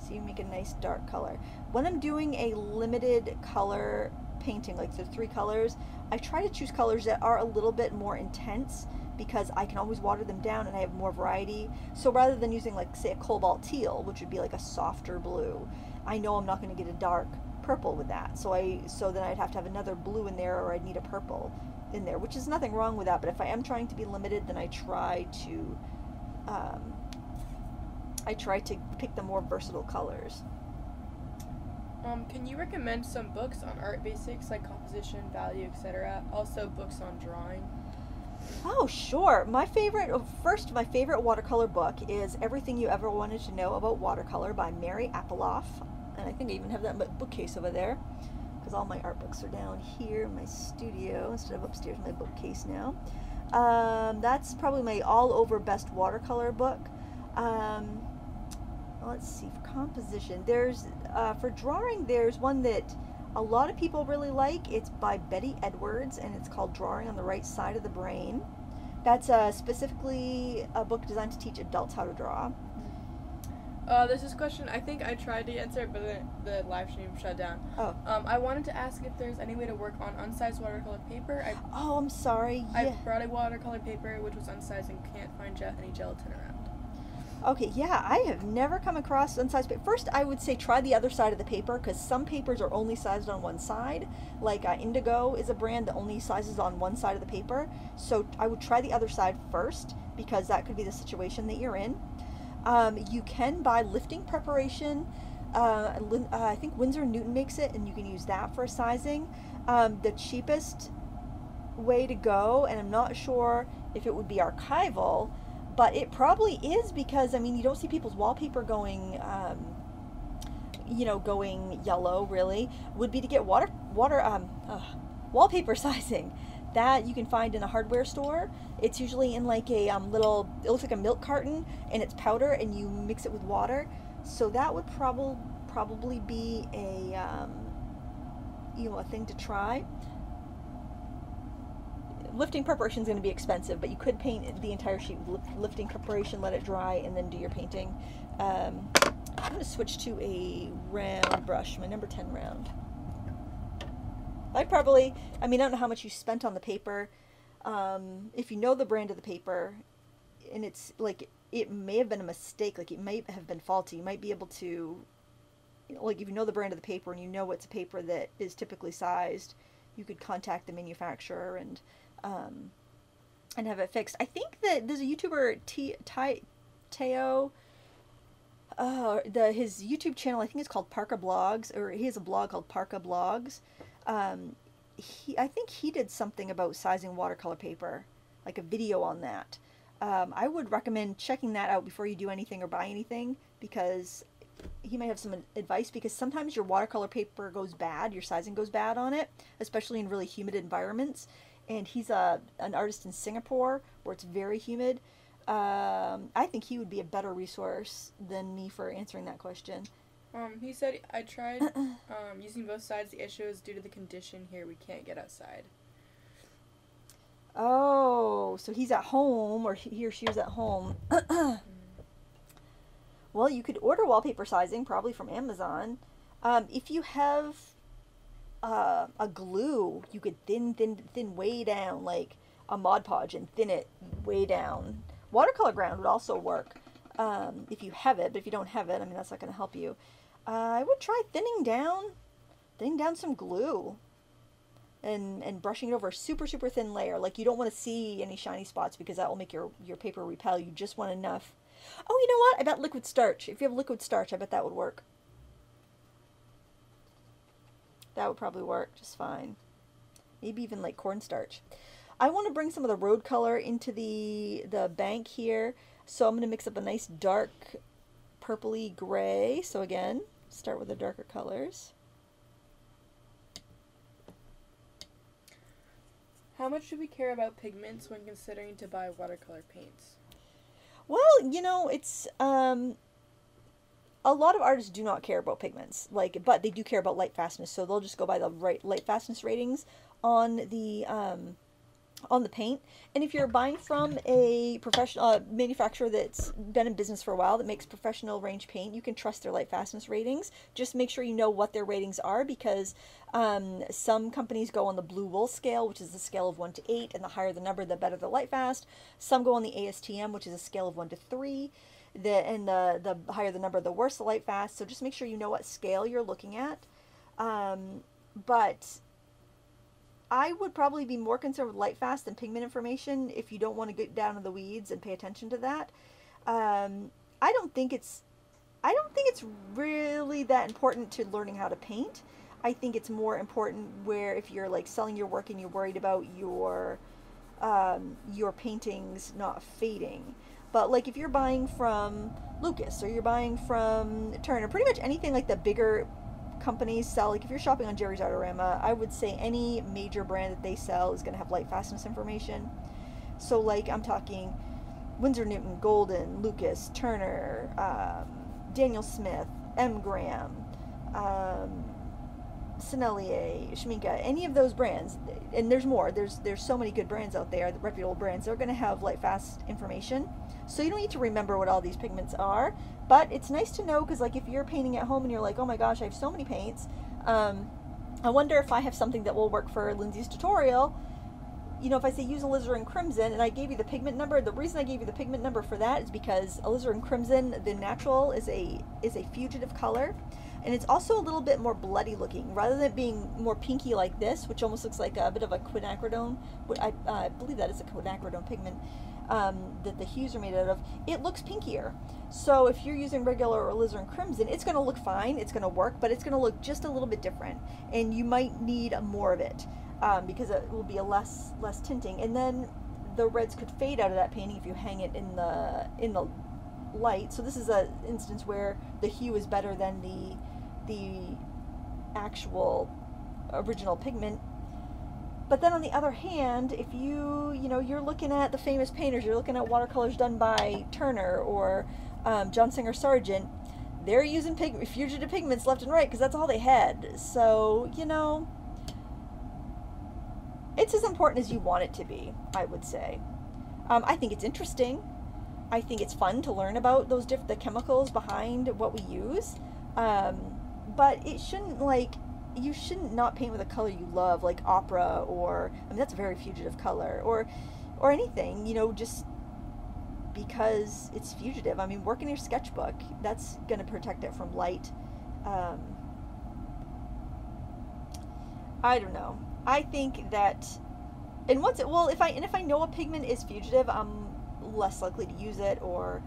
So you make a nice dark color. When I'm doing a limited color painting, like the three colors, I try to choose colors that are a little bit more intense, because I can always water them down and I have more variety. So rather than using like say a cobalt teal, which would be like a softer blue, I know I'm not going to get a dark purple with that. So I so then I'd have to have another blue in there, or I'd need a purple in there, which is nothing wrong with that. But if I am trying to be limited, then I try to um, I try to pick the more versatile colors. Um, can you recommend some books on art basics like composition, value, et cetera? Also books on drawing. Oh, sure. My favorite, first, my favorite watercolor book is Everything You Ever Wanted to Know About Watercolor by Mary Apoloff. And I think I even have that in my bookcase over there, because all my art books are down here in my studio instead of upstairs in my bookcase now. Um, that's probably my all-over best watercolor book. Um, let's see, for composition, there's, uh, for drawing, there's one that a lot of people really like. It's by Betty Edwards, and it's called Drawing on the Right Side of the Brain. That's uh, specifically a book designed to teach adults how to draw. Uh, there's this question, I think I tried to answer, but then the live stream shut down. Oh. Um, I wanted to ask if there's any way to work on unsized watercolor paper. I, oh, I'm sorry. Yeah. I brought a watercolor paper which was unsized and can't find gel, any gelatin around. Okay, yeah, I have never come across unsized paper. First, I would say try the other side of the paper, because some papers are only sized on one side. Like uh, Indigo is a brand that only sizes on one side of the paper. So I would try the other side first, because that could be the situation that you're in. Um, you can buy lifting preparation. Uh, uh, I think Winsor and Newton makes it, and you can use that for sizing. Um, the cheapest way to go, and I'm not sure if it would be archival, but it probably is, because, I mean, you don't see people's wallpaper going, um, you know, going yellow, really, would be to get water, water, um, uh, wallpaper sizing. That you can find in a hardware store. It's usually in like a um, little, it looks like a milk carton, and it's powder, and you mix it with water. So that would probably probably be a, um, you know, a thing to try. Lifting preparation is going to be expensive, but you could paint the entire sheet with lifting preparation, let it dry, and then do your painting. Um, I'm going to switch to a round brush, my number ten round. I probably, I mean, I don't know how much you spent on the paper. Um, if you know the brand of the paper, and it's like, it may have been a mistake, like it might have been faulty, you might be able to, you know, like if you know the brand of the paper and you know it's a paper that is typically sized, you could contact the manufacturer and Um, and have it fixed. I think that there's a YouTuber, T, Ty, Teo, uh, the, his YouTube channel, I think it's called Parker Blogs, or he has a blog called Parker Blogs. Um, he, I think he did something about sizing watercolor paper, like a video on that. Um, I would recommend checking that out before you do anything or buy anything, because he might have some advice, because sometimes your watercolor paper goes bad, your sizing goes bad on it, especially in really humid environments. And he's a, an artist in Singapore where it's very humid. Um, I think he would be a better resource than me for answering that question. Um, he said, I tried um, using both sides. The issue is due to the condition here. We can't get outside. Oh, so he's at home, or he or she is at home. Well, you could order wallpaper sizing, probably from Amazon. Um, if you have uh, a glue, you could thin, thin, thin way down, like a Mod Podge, and thin it way down. Watercolor ground would also work, um, if you have it, but if you don't have it, I mean, that's not going to help you. Uh, I would try thinning down, thinning down some glue, and, and brushing it over a super, super thin layer. Like, you don't want to see any shiny spots, because that will make your, your paper repel. You just want enough. Oh, you know what? I bet liquid starch. If you have liquid starch, I bet that would work. That would probably work just fine. Maybe even like cornstarch. I want to bring some of the road color into the, the bank here. So I'm going to mix up a nice dark purpley gray. So again, start with the darker colors. How much do we care about pigments when considering to buy watercolor paints? Well, you know, it's, um, a lot of artists do not care about pigments, like, but they do care about light fastness, so they'll just go by the right light fastness ratings on the, um, on the paint. And if you're buying from a professional uh, manufacturer that's been in business for a while, that makes professional range paint, you can trust their light fastness ratings. Just make sure you know what their ratings are, because um, some companies go on the blue wool scale, which is the scale of one to eight, and the higher the number, the better the light fast. Some go on the A S T M, which is a scale of one to three, the, and the, the higher the number, the worse the light fast. So just make sure you know what scale you're looking at. Um, but I would probably be more concerned with light fast than pigment information if you don't want to get down to the weeds and pay attention to that. Um, I don't think it's, I don't think it's really that important to learning how to paint. I think it's more important where if you're like selling your work and you're worried about your um, your paintings not fading. But like if you're buying from Lukas or you're buying from Turner, pretty much anything like the bigger companies sell, like if you're shopping on Jerry's Artarama, I would say any major brand that they sell is going to have light fastness information. So like I'm talking Winsor Newton, Golden, Lukas, Turner, um, Daniel Smith, M. Graham, um, Sennelier, Schmincke, any of those brands, and there's more, there's there's so many good brands out there, the reputable brands, they're going to have light fast information. So you don't need to remember what all these pigments are, but it's nice to know, because like if you're painting at home and you're like, oh my gosh, I have so many paints, um, I wonder if I have something that will work for Lindsay's tutorial. You know, if I say use alizarin crimson and I gave you the pigment number, the reason I gave you the pigment number for that is because alizarin crimson, the natural, is a is a fugitive color. And it's also a little bit more bloody looking, rather than being more pinky like this, which almost looks like a bit of a quinacridone. I uh, believe that is a quinacridone pigment um, that the hues are made out of. It looks pinkier. So if you're using regular or alizarin crimson, it's going to look fine. It's going to work, but it's going to look just a little bit different, and you might need more of it um, because it will be a less less tinting. And then the reds could fade out of that painting if you hang it in the in the light. So this is an instance where the hue is better than the the actual original pigment. But then on the other hand, if you, you know, you're looking at the famous painters, you're looking at watercolors done by Turner or um, John Singer Sargent, they're using pig fugitive pigments left and right because that's all they had. So, you know, it's as important as you want it to be, I would say. Um, I think it's interesting. I think it's fun to learn about those diff the chemicals behind what we use. Um, but it shouldn't, like, you shouldn't not paint with a color you love, like opera, or, I mean, that's a very fugitive color, or, or anything, you know, just because it's fugitive. I mean, work in your sketchbook, that's going to protect it from light. Um, I don't know. I think that, and once it, well, if I, and if I know a pigment is fugitive, I'm less likely to use it, or,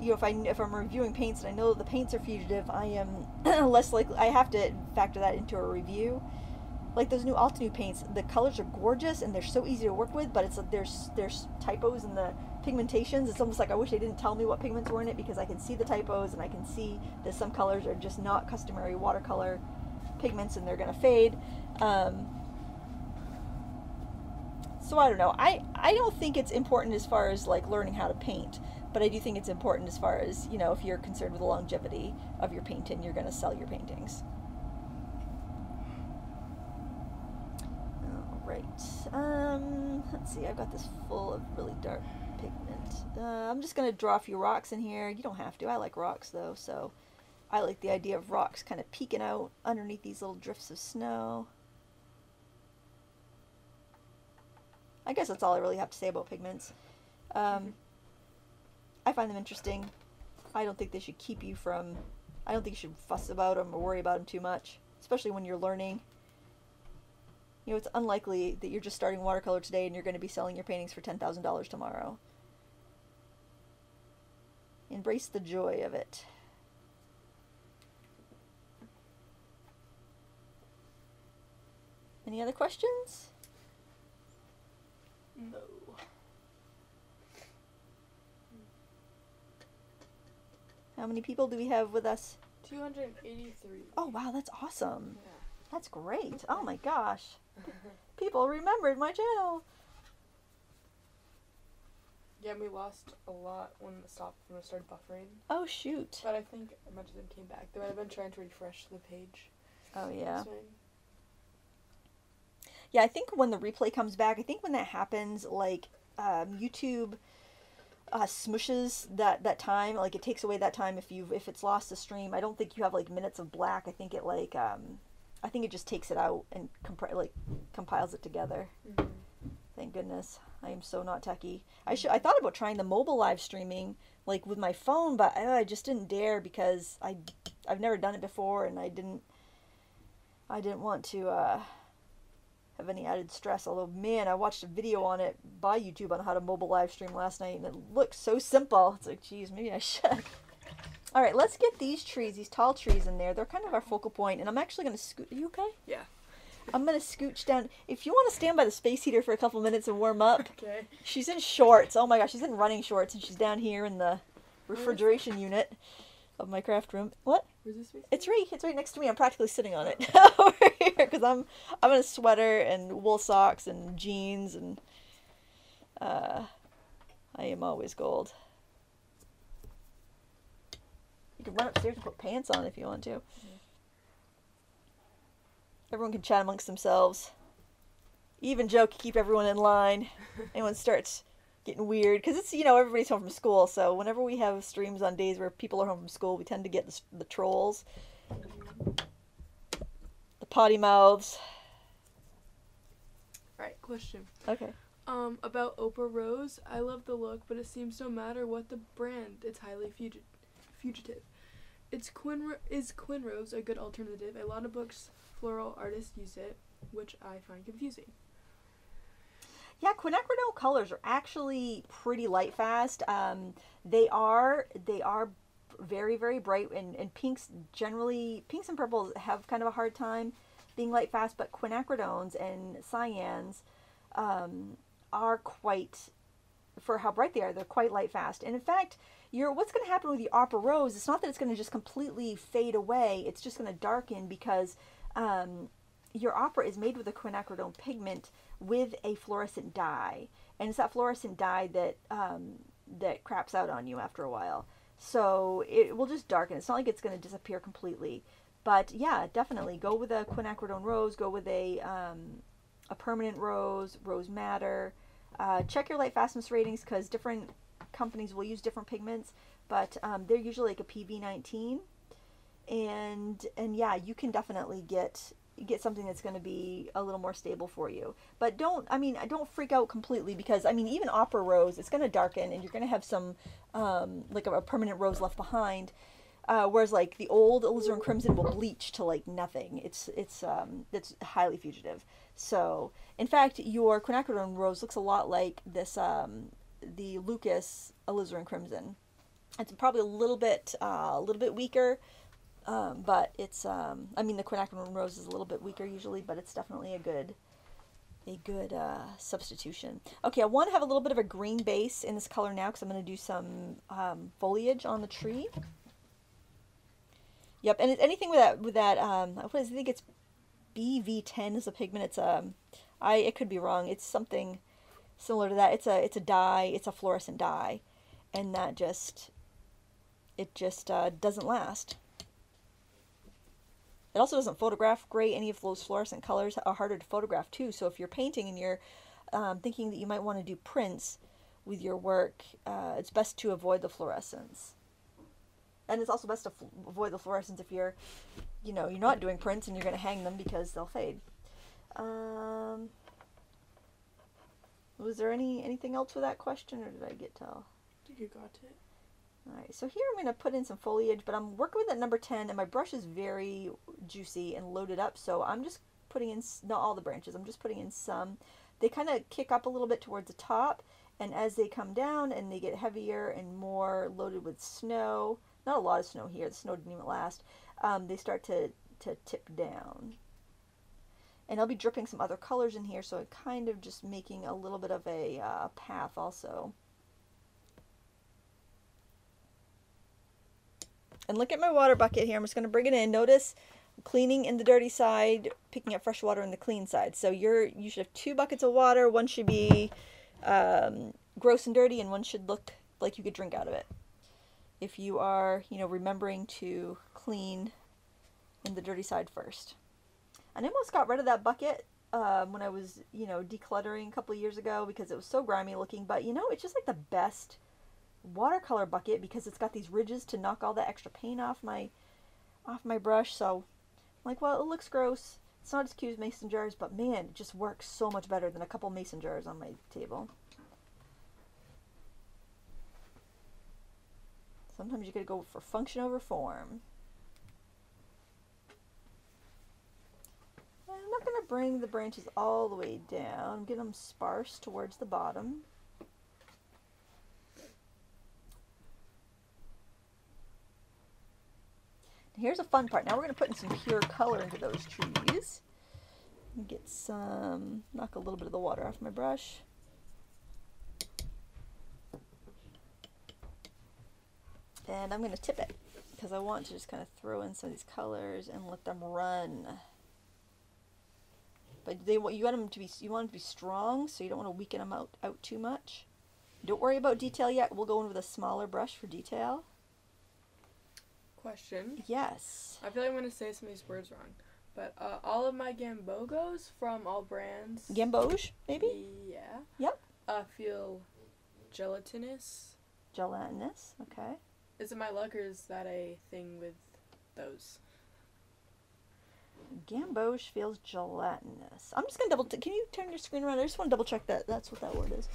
you know, if, I, if I'm reviewing paints and I know the paints are fugitive, I am less likely, I have to factor that into a review. Like those new Altenew paints, the colors are gorgeous and they're so easy to work with, but it's like there's, there's typos in the pigmentations. It's almost like I wish they didn't tell me what pigments were in it, because I can see the typos and I can see that some colors are just not customary watercolor pigments and they're going to fade. Um, so I don't know. I, I don't think it's important as far as like learning how to paint. but I do think it's important as far as, you know, if you're concerned with the longevity of your painting, you're going to sell your paintings. All right. Um, let's see. I've got this full of really dark pigment. Uh, I'm just going to draw a few rocks in here. You don't have to. I like rocks, though, so I like the idea of rocks kind of peeking out underneath these little drifts of snow. I guess that's all I really have to say about pigments. Um, I find them interesting. I don't think they should keep you from, I don't think you should fuss about them or worry about them too much, especially when you're learning. You know, it's unlikely that you're just starting watercolor today and you're going to be selling your paintings for ten thousand dollars tomorrow. Embrace the joy of it. Any other questions? No. How many people do we have with us? two hundred eighty-three. Oh, wow, that's awesome. Yeah. That's great. Oh, my gosh. People remembered my channel. Yeah, we lost a lot when it stopped, when it started buffering. Oh, shoot. But I think a bunch of them came back. They might have been trying to refresh the page. Oh, yeah. Yeah, I think when the replay comes back, I think when that happens, like, um, YouTube uh, smushes that, that time. Like, it takes away that time if you've, if it's lost a stream. I don't think you have, like, minutes of black. I think it, like, um, I think it just takes it out and, comp like, compiles it together. Mm-hmm. Thank goodness. I am so not techie. I, should, I thought about trying the mobile live streaming, like, with my phone, but uh, I just didn't dare because I, I've never done it before, and I didn't, I didn't want to... Uh, have any added stress, although, man, I watched a video on it by YouTube on how to mobile live stream last night, and it looked so simple. It's like, geez, maybe I should. All right, let's get these trees, these tall trees in there. They're kind of our focal point, and I'm actually going to scoot. Are you okay? Yeah. I'm going to scooch down. If you want to stand by the space heater for a couple minutes and warm up. Okay. She's in shorts. Oh, my gosh. She's in running shorts, and she's down here in the refrigeration unit of my craft room. What? Where's this space? It's right, it's right next to me. I'm practically sitting on it over here because I'm I'm in a sweater and wool socks and jeans, and uh, I am always gold. You can run upstairs and put pants on if you want to. Mm-hmm. Everyone can chat amongst themselves. Even Joe can keep everyone in line. Anyone starts getting weird, because it's, you know, everybody's home from school, so whenever we have streams on days where people are home from school, we tend to get the, the trolls, the potty mouths. Alright, question. Okay. Um, about Oprah Rose, I love the look, but it seems no matter what the brand, it's highly fugi fugitive. It's Quin is Quinrose a good alternative? A lot of books, floral artists use it, which I find confusing. Yeah, quinacridone colors are actually pretty light fast. Um, they are they are very, very bright, and, and pinks generally, pinks and purples have kind of a hard time being light fast, but quinacridones and cyans um, are quite, for how bright they are, they're quite light fast. And in fact, you're, what's going to happen with the Opera Rose, it's not that it's going to just completely fade away, it's just going to darken because um, your opera is made with a quinacridone pigment with a fluorescent dye, and it's that fluorescent dye that um, that craps out on you after a while, so it will just darken. It's not like it's going to disappear completely, but yeah, definitely go with a quinacridone rose, go with a um, a permanent rose, rose madder. Uh, check your light fastness ratings because different companies will use different pigments, but um, they're usually like a P V nineteen, and and yeah, you can definitely get get something that's going to be a little more stable for you. But don't, I mean, don't freak out completely because, I mean, even Opera Rose, it's going to darken and you're going to have some, um, like a, a permanent rose left behind. Uh, whereas like the old alizarin crimson will bleach to like nothing. It's, it's, um, it's highly fugitive. So in fact, your quinacridone rose looks a lot like this, um, the Lukas alizarin crimson. It's probably a little bit, uh, a little bit weaker. Um, but it's, um, I mean, the quinacridone rose is a little bit weaker usually, but it's definitely a good, a good, uh, substitution. Okay. I want to have a little bit of a green base in this color now, cause I'm going to do some, um, foliage on the tree. Yep. And it's anything with that, with that, um, what is it? I think it's B V ten is a pigment. It's, um, I, it could be wrong. It's something similar to that. It's a, it's a dye. It's a fluorescent dye. and that just, it just uh, doesn't last. It also doesn't photograph great. Any of those fluorescent colors are harder to photograph too. So if you're painting and you're um, thinking that you might want to do prints with your work, uh, it's best to avoid the fluorescence. And it's also best to avoid the fluorescence if you're, you know, you're not doing prints and you're going to hang them because they'll fade. Um, was there any anything else with that question, or did I get to all? I think you got it. Alright, so here I'm going to put in some foliage, but I'm working with that number ten, and my brush is very juicy and loaded up, so I'm just putting in, not all the branches, I'm just putting in some. They kind of kick up a little bit towards the top, and as they come down and they get heavier and more loaded with snow, not a lot of snow here, the snow didn't even last, um, they start to, to tip down. And I'll be dripping some other colors in here, so I'm kind of just making a little bit of a uh, path also. And look at my water bucket here. I'm just going to bring it in. Notice cleaning in the dirty side, picking up fresh water in the clean side. So you're, you should have two buckets of water. One should be um, gross and dirty, and one should look like you could drink out of it. If you are, you know, remembering to clean in the dirty side first. And I almost got rid of that bucket um, when I was, you know, decluttering a couple of years ago because it was so grimy looking. But, you know, it's just like the best watercolor bucket because it's got these ridges to knock all that extra paint off my off my brush. So I'm like, well, it looks gross, it's not as cute as mason jars, but man, it just works so much better than a couple mason jars on my table. Sometimes you gotta go for function over form. And I'm not gonna bring the branches all the way down, get them sparse towards the bottom. Here's a fun part. Now we're going to put in some pure color into those trees. Get some, knock a little bit of the water off my brush. And I'm going to tip it because I want to just kind of throw in some of these colors and let them run. But they you want them to be you want them to be strong, so you don't want to weaken them out, out too much. Don't worry about detail yet. We'll go in with a smaller brush for detail. Question. Yes. I feel like I'm going to say some of these words wrong, but uh, all of my gambogos from all brands. Gamboge, maybe? Yeah. Yep. I uh, feel gelatinous. Gelatinous, okay. Is it my luck or is that a thing with those? Gamboge feels gelatinous. I'm just going to double, can you turn your screen around? I just want to double check that that's what that word is.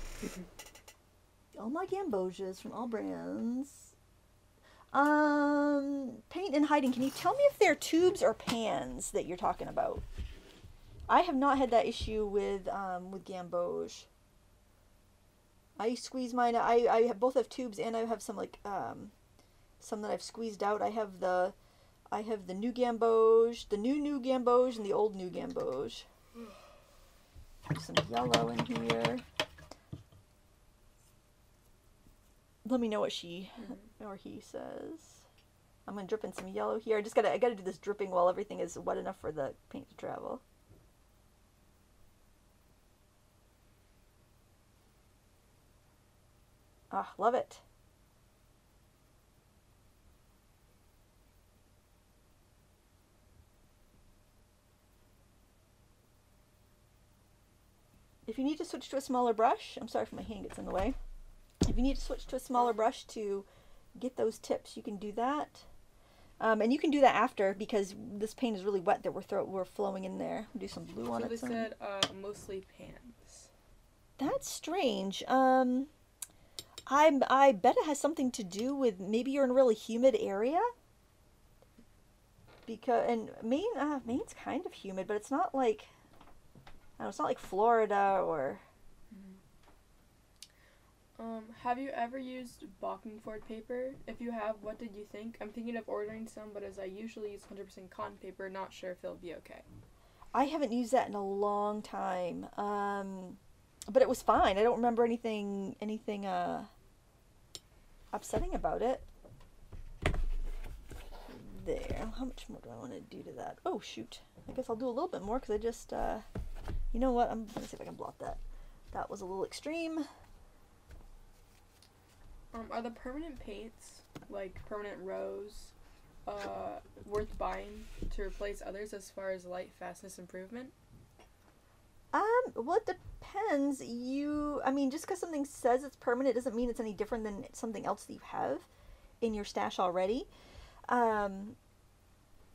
All my gamboges from all brands. Um, paint and hiding. Can you tell me if they're tubes or pans that you're talking about? I have not had that issue with, um, with gamboge. I squeeze mine. I, I have both have tubes and I have some like, um, some that I've squeezed out. I have the, I have the new gamboge, the new, new gamboge and the old new gamboge. Some yellow in here. Let me know what she or he says. I'm gonna drip in some yellow here. I just gotta I gotta do this dripping while everything is wet enough for the paint to travel. Ah, love it. If you need to switch to a smaller brush, I'm sorry if my hand gets in the way. If you need to switch to a smaller brush to get those tips, you can do that. Um, and you can do that after because this paint is really wet that we're, throw we're flowing in there. We'll do some blue on so it. They said uh, mostly pans. That's strange. Um, I, I bet it has something to do with maybe you're in a really humid area. Because, and Maine, uh, Maine's kind of humid, but it's not like, I don't know, it's not like Florida or... Um, have you ever used Backingford paper? If you have, what did you think? I'm thinking of ordering some, but as I usually use one hundred percent cotton paper, not sure if it'll be okay. I haven't used that in a long time, um, but it was fine. I don't remember anything, anything, uh, upsetting about it. There. How much more do I want to do to that? Oh, shoot. I guess I'll do a little bit more, because I just, uh, you know what? I'm going to see if I can blot that. That was a little extreme. Um, are the permanent paints, like permanent rows, uh, worth buying to replace others as far as light, fastness, improvement? Um, well, it depends. You, I mean, just because something says it's permanent doesn't mean it's any different than something else that you have in your stash already. Um,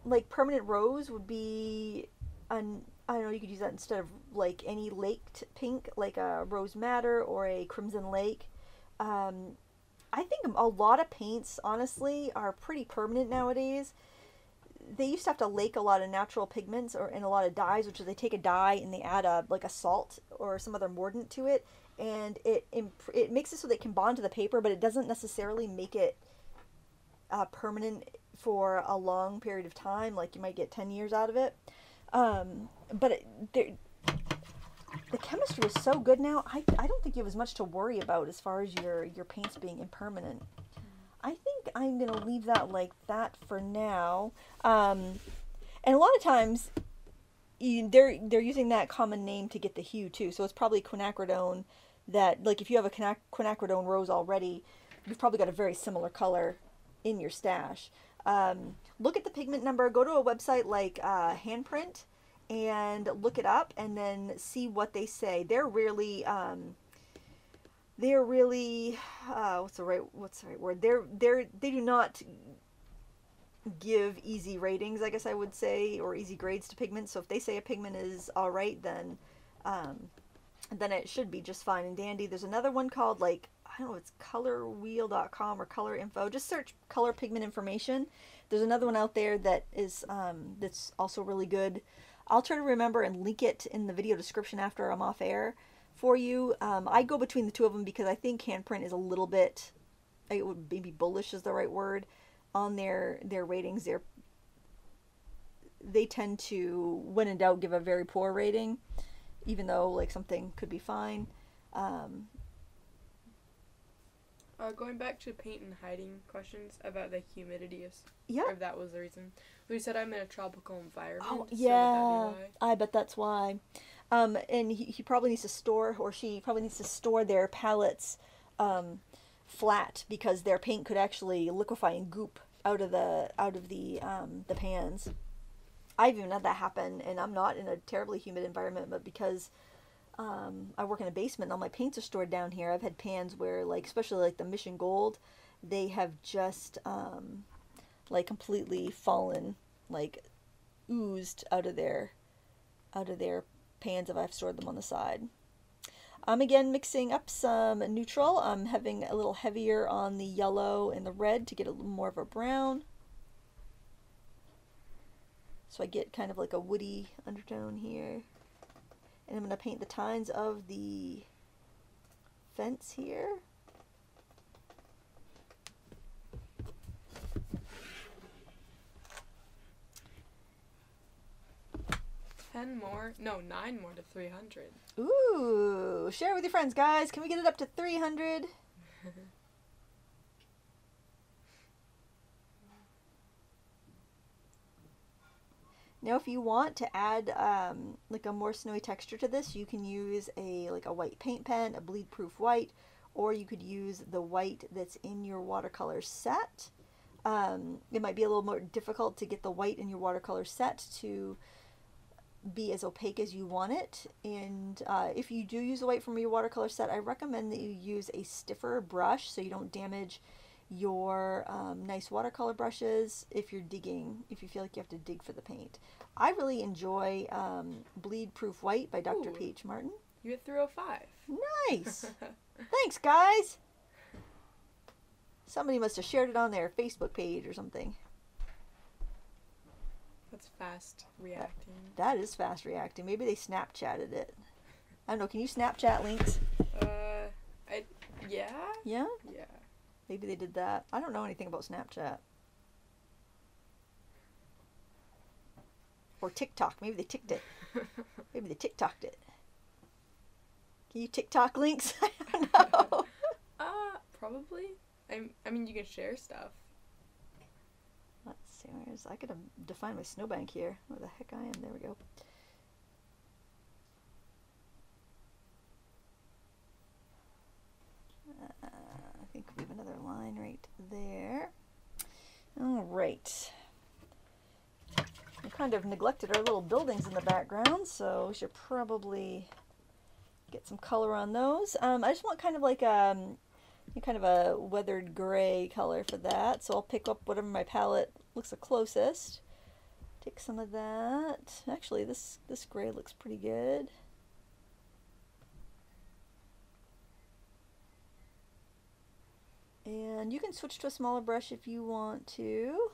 like, permanent rows would be, an, I don't know, you could use that instead of, like, any laked pink, like a Rose Madder or a Crimson Lake. Um, I think a lot of paints, honestly, are pretty permanent nowadays. They used to have to lake a lot of natural pigments or in a lot of dyes, which is they take a dye and they add a like a salt or some other mordant to it, and it imp- it makes it so they can bond to the paper, but it doesn't necessarily make it uh, permanent for a long period of time. Like you might get ten years out of it, um, but it, the chemistry is so good now. I I don't think you have as much to worry about as far as your your paints being impermanent. I think I'm going to leave that like that for now. Um, and a lot of times, you, they're they're using that common name to get the hue, too. So it's probably quinacridone that, like, if you have a quinacridone rose already, you've probably got a very similar color in your stash. Um, look at the pigment number. Go to a website like uh, Handprint and look it up and then see what they say. They're really... Um, They're really, uh, what's the right, what's the right word? They're, they're, they do not give easy ratings, I guess I would say, or easy grades to pigments. So if they say a pigment is all right, then, um, then it should be just fine and dandy. There's another one called, like, I don't know, it's color wheel dot com or color info. Just search color pigment information. There's another one out there that is, um, that's also really good. I'll try to remember and link it in the video description after I'm off air for you. Um, I go between the two of them because I think Handprint is a little bit, it would maybe bullish is the right word, on their their ratings. They're, they tend to, when in doubt, give a very poor rating, even though like something could be fine. Um, uh, going back to paint and hiding questions about the humidity, if, yeah. if that was the reason. We said I'm in a tropical environment. Oh, yeah, so would that be why? I bet that's why. Um, and he, he probably needs to store, or she probably needs to store their palettes um, flat because their paint could actually liquefy and goop out of the out of the um, the pans. I've even had that happen, and I'm not in a terribly humid environment, but because um, I work in a basement and all my paints are stored down here, I've had pans where, like, especially like the Mission Gold, they have just um, like completely fallen, like oozed out of their out of their. pans if I've stored them on the side. I'm again mixing up some neutral. I'm having a little heavier on the yellow and the red to get a little more of a brown. So I get kind of like a woody undertone here. And I'm going to paint the tines of the fence here. Ten more? No, nine more to three hundred. Ooh, share with your friends, guys. Can we get it up to three hundred? Now, if you want to add um, like a more snowy texture to this, you can use a like a white paint pen, a bleed-proof white, or you could use the white that's in your watercolor set. Um, it might be a little more difficult to get the white in your watercolor set to be as opaque as you want it, and uh, if you do use the white from your watercolor set, I recommend that you use a stiffer brush so you don't damage your um, nice watercolor brushes if you're digging, if you feel like you have to dig for the paint. I really enjoy um, Bleed Proof White by Doctor P H Martin. You're at three oh five. Nice! Thanks, guys! Somebody must have shared it on their Facebook page or something. That's fast reacting. That, that is fast reacting. Maybe they Snapchatted it. I don't know. Can you Snapchat links? Uh, I, yeah? Yeah? Yeah. Maybe they did that. I don't know anything about Snapchat. Or TikTok. Maybe they ticked it. Maybe they TikToked it. Can you TikTok links? I don't know. uh, probably. I, I mean, you can share stuff. Let's see, where's, I gotta define my snowbank here. Where the heck I am? There we go. Uh, I think we have another there. All right. We kind of neglected our little buildings in the background, so we should probably get some color on those. Um, I just want kind of like a, kind of a weathered gray color for that, so I'll pick up whatever my palette looks the closest. Take some of that. Actually, this, this gray looks pretty good. And you can switch to a smaller brush if you want to.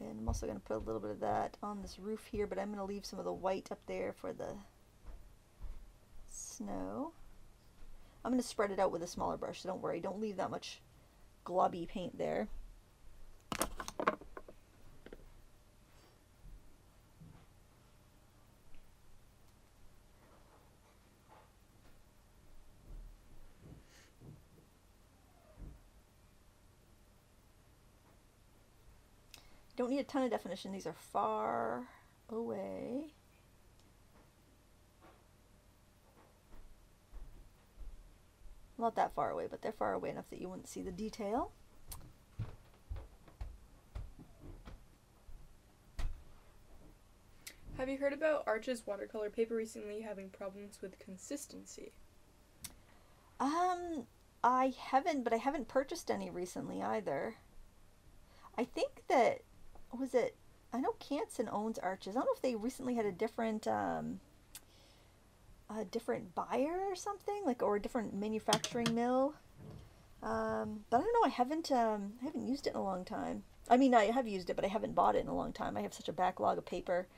And I'm also going to put a little bit of that on this roof here, but I'm going to leave some of the white up there for the snow. I'm going to spread it out with a smaller brush, so don't worry. Don't leave that much globby paint there. Don't need a ton of definition. These are far away. Not that far away, but they're far away enough that you wouldn't see the detail. Have you heard about Arches watercolor paper recently having problems with consistency? Um, I haven't, but I haven't purchased any recently either. I think that was it? I know Canson owns Arches. I don't know if they recently had a different, um, a different buyer or something, like, or a different manufacturing mill. Um, but I don't know. I haven't, um, I haven't used it in a long time. I mean, I have used it, but I haven't bought it in a long time. I have such a backlog of paper.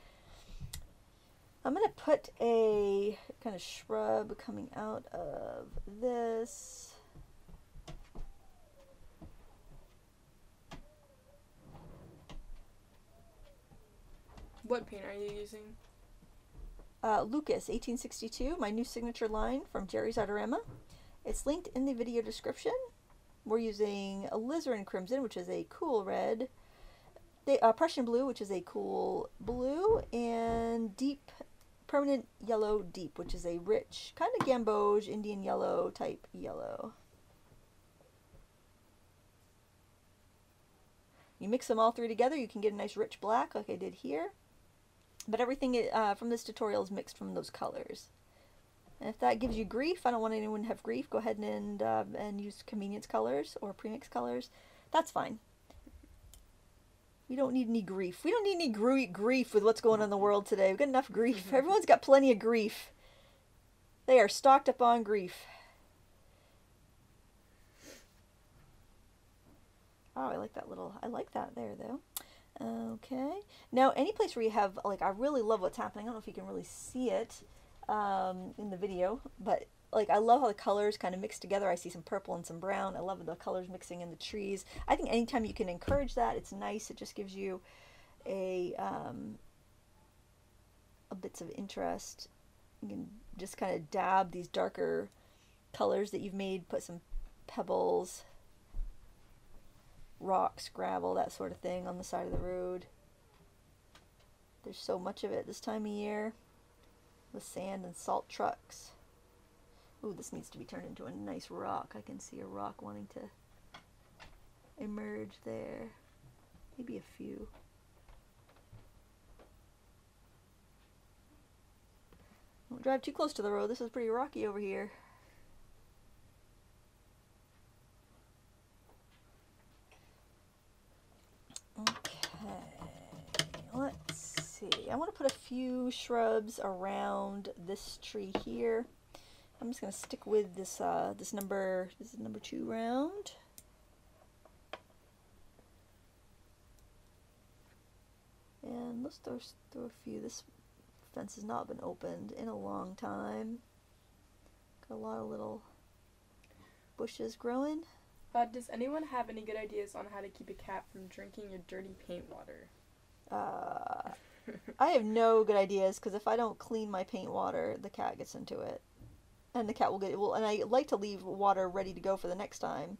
I'm gonna put a kind of shrub coming out of this. What paint are you using? Uh, Lukas, eighteen sixty-two, my new signature line from Jerry's Artarama. It's linked in the video description. We're using alizarin crimson, which is a cool red, they, uh, Prussian blue, which is a cool blue, and deep permanent yellow deep, which is a rich kind of gamboge Indian yellow type yellow. You mix them all three together, you can get a nice rich black like I did here. But everything uh, from this tutorial is mixed from those colors. And if that gives you grief, I don't want anyone to have grief, go ahead and, uh, and use convenience colors or premix colors. That's fine. We don't need any grief. We don't need any gr grief with what's going on in the world today. We've got enough grief. Everyone's got plenty of grief. They are stocked up on grief. Oh, I like that little, I like that there though. Okay, now any place where you have, like, I really love what's happening. I don't know if you can really see it um, in the video, but like I love how the colors kind of mix together. I see some purple and some brown. I love the colors mixing in the trees. I think anytime you can encourage that, it's nice. It just gives you a, um, a bits of interest. You can just kind of dab these darker colors that you've made, put some pebbles, rocks, gravel, that sort of thing on the side of the road. There's so much of it this time of year with sand and salt trucks. Ooh, this needs to be turned into a nice rock. I can see a rock wanting to emerge there. Maybe a few. Don't drive too close to the road. This is pretty rocky over here. Let's see, I want to put a few shrubs around this tree here. I'm just going to stick with this, uh, this number, this is number two round. And let's throw, throw a few. This fence has not been opened in a long time. Got a lot of little bushes growing. Uh, does anyone have any good ideas on how to keep a cat from drinking your dirty paint water? Uh, I have no good ideas, because if I don't clean my paint water, the cat gets into it, and the cat will get it. Well, and I like to leave water ready to go for the next time,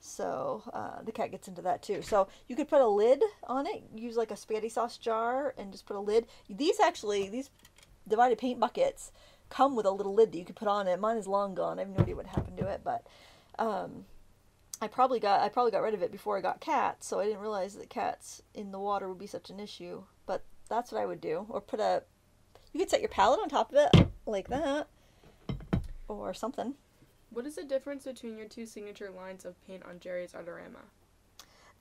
so uh, the cat gets into that too. So you could put a lid on it. Use like a spaghetti sauce jar and just put a lid. These actually, these divided paint buckets come with a little lid that you could put on it. Mine is long gone. I have no idea what happened to it, but um, I probably got I probably got rid of it before I got cats, so I didn't realize that cats in the water would be such an issue. But that's what I would do. Or put a, you could set your palette on top of it like that, or something. What is the difference between your two signature lines of paint on Jerry's Artarama?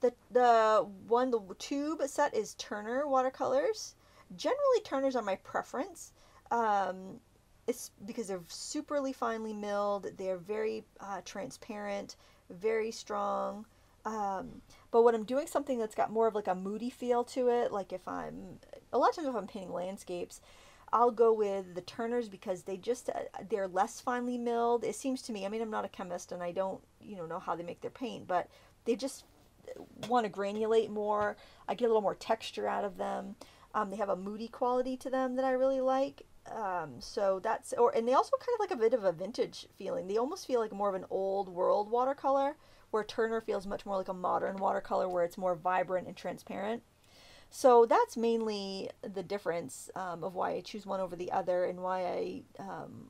The the one the tube set is Turner watercolors. Generally, Turners are my preference. Um, it's because they're superly finely milled. They're very uh, transparent, very strong. Um, but when I'm doing something that's got more of like a moody feel to it, like if I'm a lot of times if I'm painting landscapes, I'll go with the Turners because they just uh, they're less finely milled. It seems to me. I mean, I'm not a chemist and I don't you know know how they make their paint, but they just want to granulate more. I get a little more texture out of them. Um, they have a moody quality to them that I really like. Um, so that's, or, and they also kind of like a bit of a vintage feeling. They almost feel like more of an old world watercolor, where Turner feels much more like a modern watercolor where it's more vibrant and transparent. So that's mainly the difference um, of why I choose one over the other and why I um,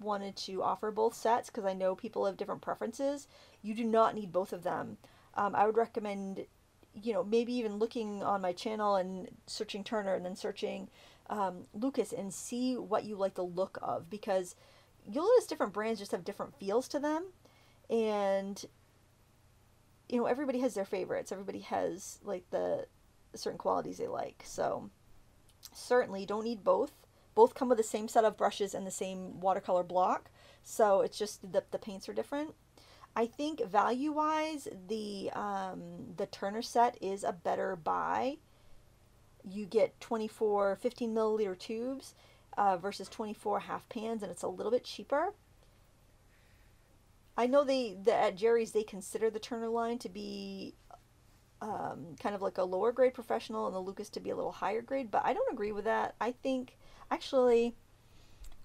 wanted to offer both sets, because I know people have different preferences. You do not need both of them. Um, I would recommend, you know, maybe even looking on my channel and searching Turner and then searching um, Lukas and see what you like the look of, because you'll notice different brands just have different feels to them. And, you know, everybody has their favorites. Everybody has like the certain qualities they like. So certainly you don't need both. Both come with the same set of brushes and the same watercolor block. So it's just that the paints are different. I think value-wise, the um, the Turner set is a better buy. You get twenty-four fifteen milliliter tubes uh, versus twenty-four half pans, and it's a little bit cheaper. I know they the, at Jerry's they consider the Turner line to be um, kind of like a lower grade professional and the Lukas to be a little higher grade, but I don't agree with that. I think, actually,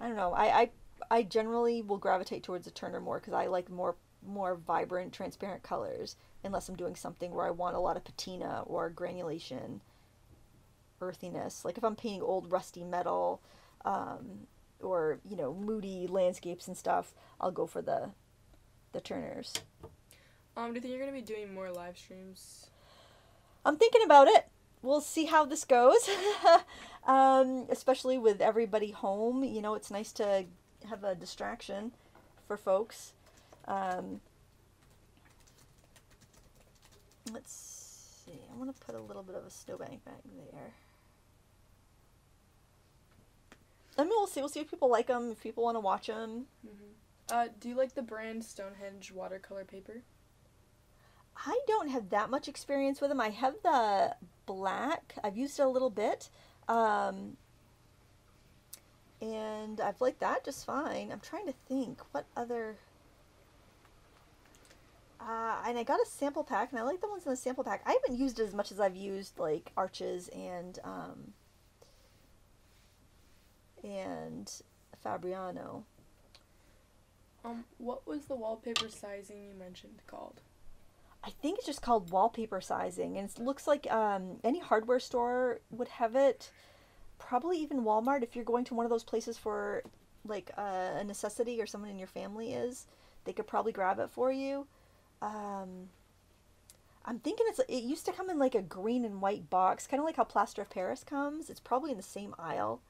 I don't know. I, I, I generally will gravitate towards the Turner more because I like more more vibrant, transparent colors, unless I'm doing something where I want a lot of patina or granulation, earthiness. Like if I'm painting old rusty metal, um, or, you know, moody landscapes and stuff, I'll go for the, the Turners. Um, do you think you're going to be doing more live streams? I'm thinking about it. We'll see how this goes. um, especially with everybody home, you know, it's nice to have a distraction for folks. Um, let's see, I want to put a little bit of a snowbank back there. I mean, we'll see, we'll see if people like them, if people want to watch them. Mm-hmm. Uh, do you like the brand Stonehenge watercolor paper? I don't have that much experience with them. I have the black, I've used it a little bit, um, and I've liked that just fine. I'm trying to think, what other... Uh, and I got a sample pack, and I like the ones in the sample pack. I haven't used it as much as I've used, like, Arches and, um, and Fabriano. Um, what was the wallpaper sizing you mentioned called? I think it's just called wallpaper sizing, and it looks like, um, any hardware store would have it. Probably even Walmart, if you're going to one of those places for, like, uh, a necessity or someone in your family is, they could probably grab it for you. Um, I'm thinking it's, it used to come in like a green and white box, kind of like how Plaster of Paris comes. It's probably in the same aisle.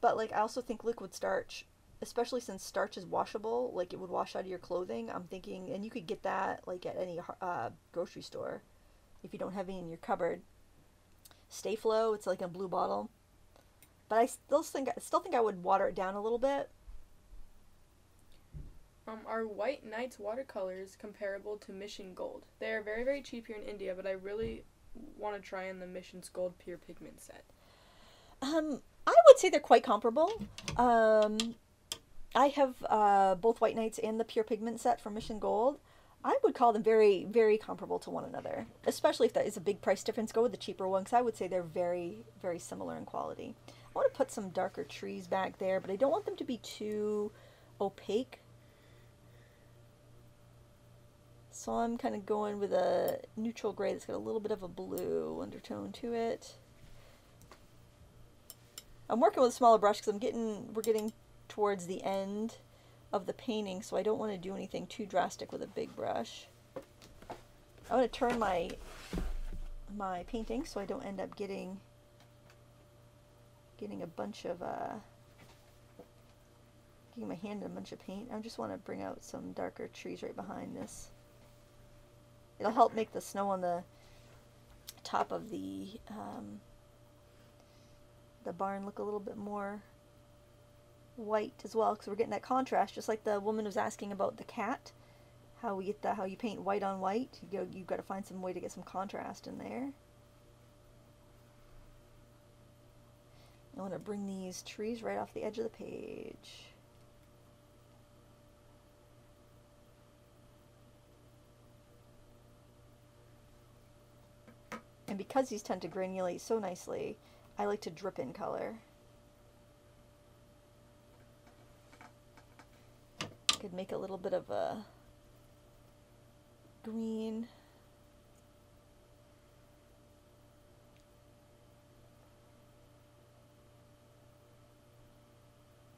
But like, I also think liquid starch, especially since starch is washable, like it would wash out of your clothing. I'm thinking, and you could get that like at any uh, grocery store if you don't have any in your cupboard. Stay Flow, it's like in a blue bottle. But I still think I still think I would water it down a little bit. Um, are White Knight's watercolors comparable to Mission Gold? They are very, very cheap here in India, but I really want to try in the Mission Gold Pure Pigment set. Um, I would say they're quite comparable. Um, I have uh, both White Knight's and the Pure Pigment set from Mission Gold. I would call them very, very comparable to one another, especially if that is a big price difference. Go with the cheaper one, because I would say they're very, very similar in quality. I want to put some darker trees back there, but I don't want them to be too opaque. So I'm kind of going with a neutral gray that's got a little bit of a blue undertone to it. I'm working with a smaller brush because I'm getting, we're getting towards the end of the painting, so I don't want to do anything too drastic with a big brush. I'm going to turn my my painting so I don't end up getting getting a bunch of uh, getting my hand in a bunch of paint. I just want to bring out some darker trees right behind this. It'll help make the snow on the top of the um, the barn look a little bit more white as well, because we're getting that contrast, just like the woman was asking about the cat. How we get that? How you paint white on white? You go, you've got to find some way to get some contrast in there. I want to bring these trees right off the edge of the page. And because these tend to granulate so nicely, I like to drip in color. Could make a little bit of a green.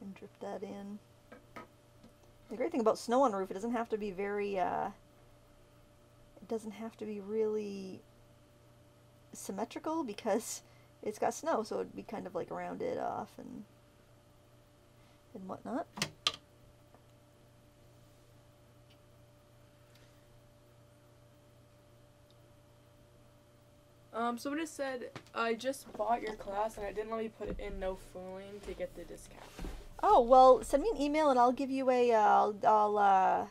And drip that in. The great thing about snow on a roof, it doesn't have to be very, uh, it doesn't have to be really symmetrical because it's got snow, so it'd be kind of like rounded off and, and whatnot. Um, somebody said, I just bought your class and I didn't let me put in no fooling to get the discount. Oh, well, send me an email and I'll give you a, uh, I'll, I'll, uh,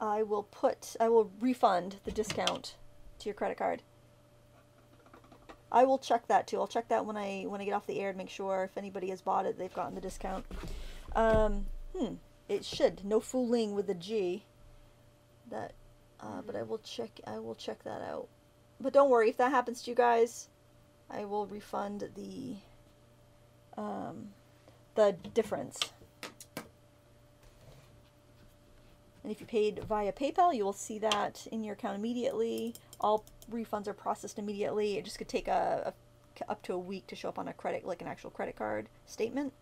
I will put, I will refund the discount to your credit card. I will check that too. I'll check that when I, when I get off the air to make sure if anybody has bought it, they've gotten the discount. Um, hmm, it should. No fooling with the G. That, uh, but I will check, I will check that out. But don't worry, if that happens to you guys, I will refund the um, the difference. And if you paid via PayPal, you will see that in your account immediately. All refunds are processed immediately. It just could take a, a up to a week to show up on a credit, like an actual credit card statement.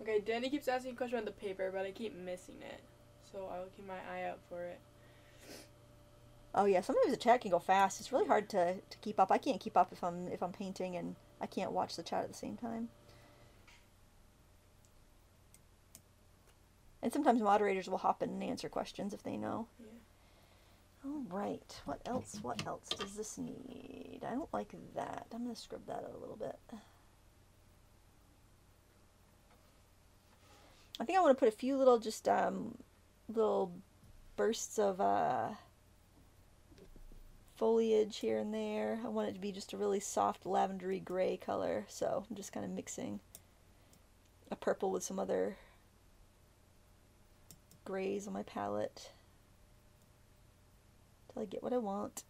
Okay, Danny keeps asking a question about the paper, but I keep missing it, so I will keep my eye out for it. Oh yeah, sometimes the chat can go fast. It's really hard to, to keep up. I can't keep up if I'm if I'm painting and I can't watch the chat at the same time. And sometimes moderators will hop in and answer questions if they know. Yeah. All right, what else? What else does this need? I don't like that. I'm gonna scrib that out a little bit. I think I want to put a few little, just um, little bursts of uh, foliage here and there. I want it to be just a really soft lavendery gray color, so I'm just kind of mixing a purple with some other grays on my palette until I get what I want.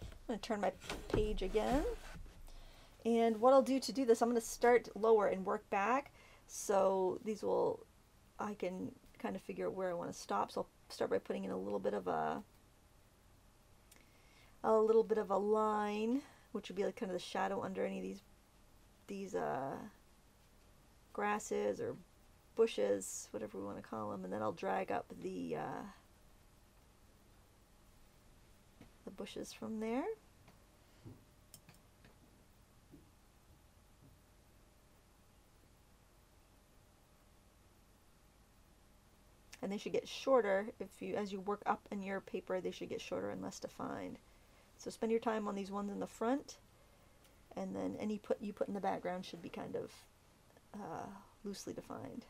I'm going to turn my page again. And what I'll do to do this, I'm going to start lower and work back. So these will, I can kind of figure out where I want to stop. So I'll start by putting in a little bit of a, a little bit of a line, which would be like kind of the shadow under any of these, these uh, grasses or bushes, whatever we want to call them. And then I'll drag up the, uh, the bushes from there. And they should get shorter if you, as you work up in your paper, they should get shorter and less defined. So spend your time on these ones in the front, and then any put you put in the background should be kind of uh, loosely defined.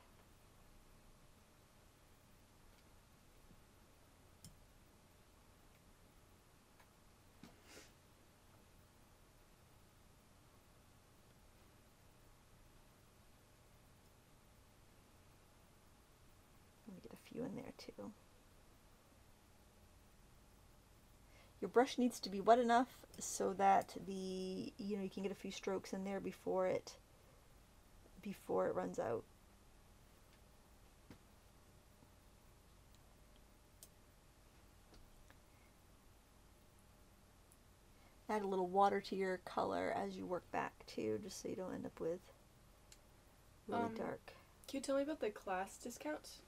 Your brush needs to be wet enough so that the, you know, you can get a few strokes in there before it before it runs out. Add a little water to your color as you work back too, just so you don't end up with really um, dark. Can you tell me about the class discounts?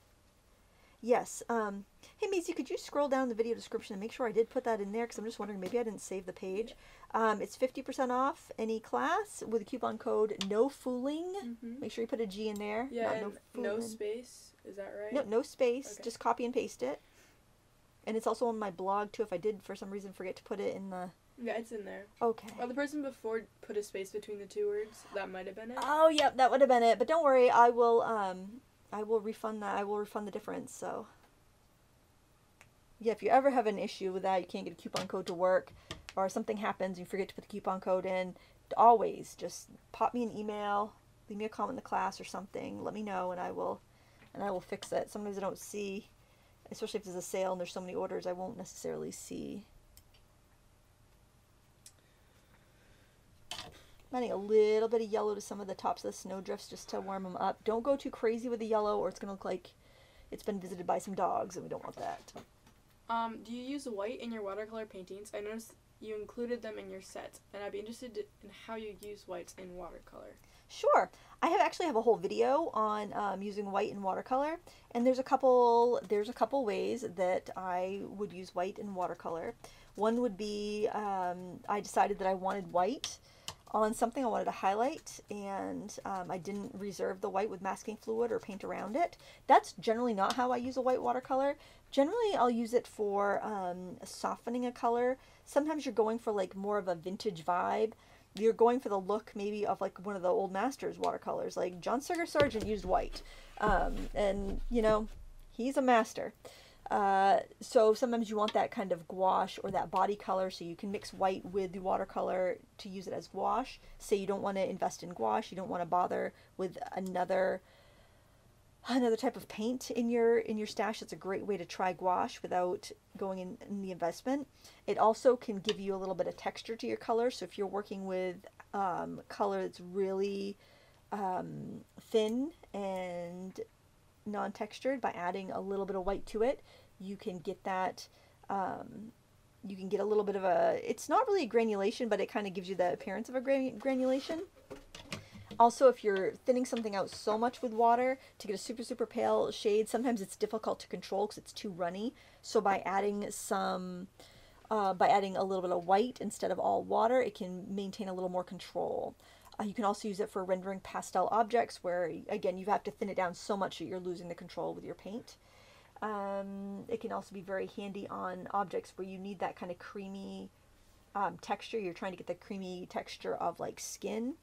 Yes. Um, hey, Maisie, could you scroll down the video description and make sure I did put that in there? Because I'm just wondering, maybe I didn't save the page. Um, it's fifty percent off any class with a coupon code NOFOOLING. Mm-hmm. Make sure you put a G in there. Yeah, not and no, no space. Is that right? No, no space. Okay. Just copy and paste it. And it's also on my blog, too, if I did, for some reason, forget to put it in the... Yeah, it's in there. Okay. Well, the person before put a space between the two words. That might have been it. Oh, yep, yeah, that would have been it. But don't worry, I will... Um, I will refund that. I will refund the difference. So, yeah, if you ever have an issue with that, you can't get a coupon code to work, or something happens and you forget to put the coupon code in, always just pop me an email, leave me a comment in the class or something. Let me know, and I will, and I will fix it. Sometimes I don't see, especially if there's a sale and there's so many orders, I won't necessarily see. Adding a little bit of yellow to some of the tops of the snowdrifts just to warm them up. Don't go too crazy with the yellow or it's going to look like it's been visited by some dogs and we don't want that. Um, do you use white in your watercolor paintings? I noticed you included them in your sets, and I'd be interested in how you use whites in watercolor. Sure. I have actually have a whole video on um, using white in watercolor, and there's a couple there's a couple ways that I would use white in watercolor. One would be um, I decided that I wanted white on something I wanted to highlight, and um, I didn't reserve the white with masking fluid or paint around it. That's generally not how I use a white watercolor. Generally, I'll use it for um, softening a color. Sometimes you're going for like more of a vintage vibe. You're going for the look maybe of like one of the old masters watercolors, like John Singer Sargent used white, um, and you know, he's a master. Uh, so sometimes you want that kind of gouache or that body color, so you can mix white with the watercolor to use it as gouache. Say you don't want to invest in gouache, you don't want to bother with another another type of paint in your in your stash. It's a great way to try gouache without going in, in the investment. It also can give you a little bit of texture to your color. So if you're working with um, color that's really um, thin and non-textured, by adding a little bit of white to it, you can get that um, you can get a little bit of a, it's not really a granulation, but it kind of gives you the appearance of a gran granulation. Also, if you're thinning something out so much with water to get a super super pale shade, sometimes it's difficult to control because it's too runny. So by adding some uh, by adding a little bit of white instead of all water, it can maintain a little more control. Uh, you can also use it for rendering pastel objects where, again, you have to thin it down so much that you're losing the control with your paint. Um, it can also be very handy on objects where you need that kind of creamy um, texture. You're trying to get the creamy texture of like skin.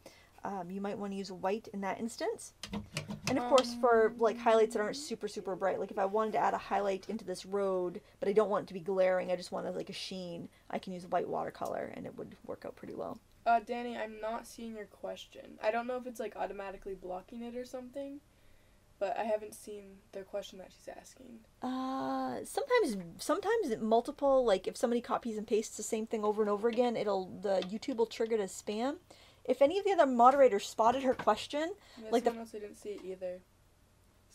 Um, you might want to use white in that instance. And of course, for like highlights that aren't super, super bright, like if I wanted to add a highlight into this road, but I don't want it to be glaring, I just wanted like a sheen, I can use white watercolor and it would work out pretty well. Uh, Danny, I'm not seeing your question. I don't know if it's, like, automatically blocking it or something, but I haven't seen the question that she's asking. Uh, sometimes, sometimes multiple, like, if somebody copies and pastes the same thing over and over again, it'll, the YouTube will trigger it as spam. If any of the other moderators spotted her question, yeah, like, the... Someone else didn't see it either.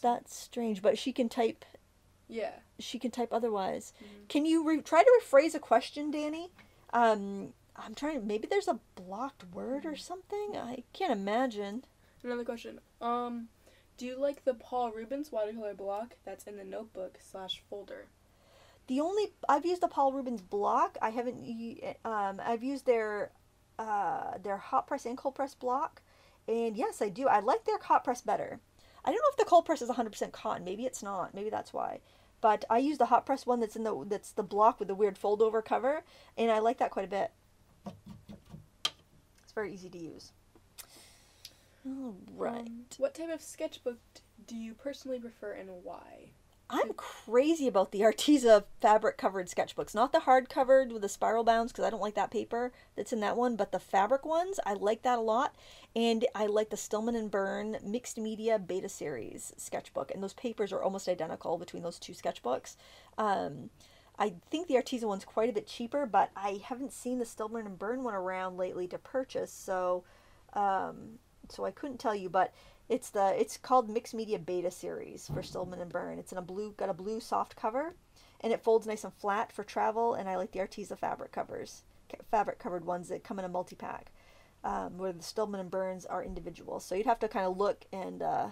That's strange, but she can type... Yeah. She can type otherwise. Mm-hmm. Can you re try to rephrase a question, Danny? Um... I'm trying to, maybe there's a blocked word or something? I can't imagine. Another question. Um, do you like the Paul Rubens watercolor block that's in the notebook slash folder? The only, I've used the Paul Rubens block. I haven't, um, I've used their, uh, their hot press and cold press block. And yes, I do. I like their hot press better. I don't know if the cold press is one hundred percent cotton. Maybe it's not. Maybe that's why. But I use the hot press one that's in the, that's the block with the weird fold over cover. And I like that quite a bit. It's very easy to use. All right. Um, what type of sketchbook do you personally prefer and why? I'm crazy about the Arteza fabric-covered sketchbooks. Not the hard-covered with the spiral bounds, because I don't like that paper that's in that one, but the fabric ones, I like that a lot. And I like the Stillman and Birn Mixed Media Beta Series sketchbook. And those papers are almost identical between those two sketchbooks. Um... I think the Arteza one's quite a bit cheaper, but I haven't seen the Stillman and Birn one around lately to purchase, so um, so I couldn't tell you. But it's the it's called Mixed Media Beta Series for Stillman and Birn. It's in a blue, got a blue soft cover, and it folds nice and flat for travel. And I like the Arteza fabric covers, fabric covered ones that come in a multi pack, um, where the Stillman and Birns are individual. So you'd have to kind of look and uh,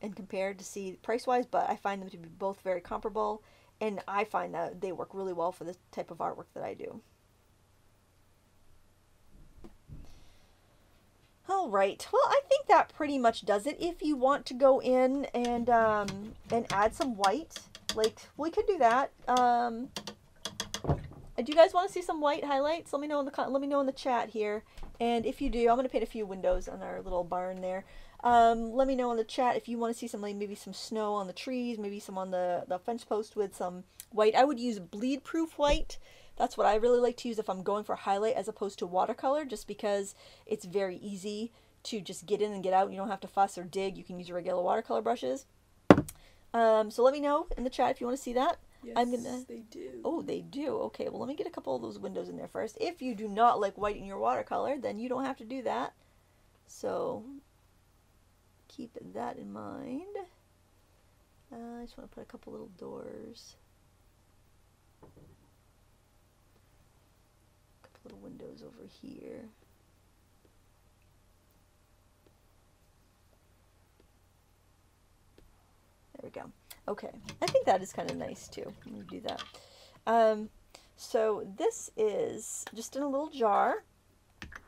and compare to see price wise. But I find them to be both very comparable. And I find that they work really well for the type of artwork that I do. All right. Well, I think that pretty much does it. If you want to go in and um, and add some white, like we could do that. Um, do you guys want to see some white highlights? Let me know in the let me know in the chat here. And if you do, I'm going to paint a few windows on our little barn there. Um, let me know in the chat if you want to see some, like, maybe some snow on the trees, maybe some on the, the fence post with some white. I would use bleed proof white. That's what I really like to use if I'm going for highlight as opposed to watercolor, just because it's very easy to just get in and get out. You don't have to fuss or dig. You can use regular watercolor brushes. Um, so let me know in the chat if you want to see that. Yes, I'm gonna... they do. Oh, they do. Okay, well, let me get a couple of those windows in there first. If you do not like white in your watercolor, then you don't have to do that. So... keep that in mind. Uh, I just want to put a couple little doors. A couple little windows over here. There we go. Okay. I think that is kind of nice too. I'm going to do that. Um, so this is just in a little jar.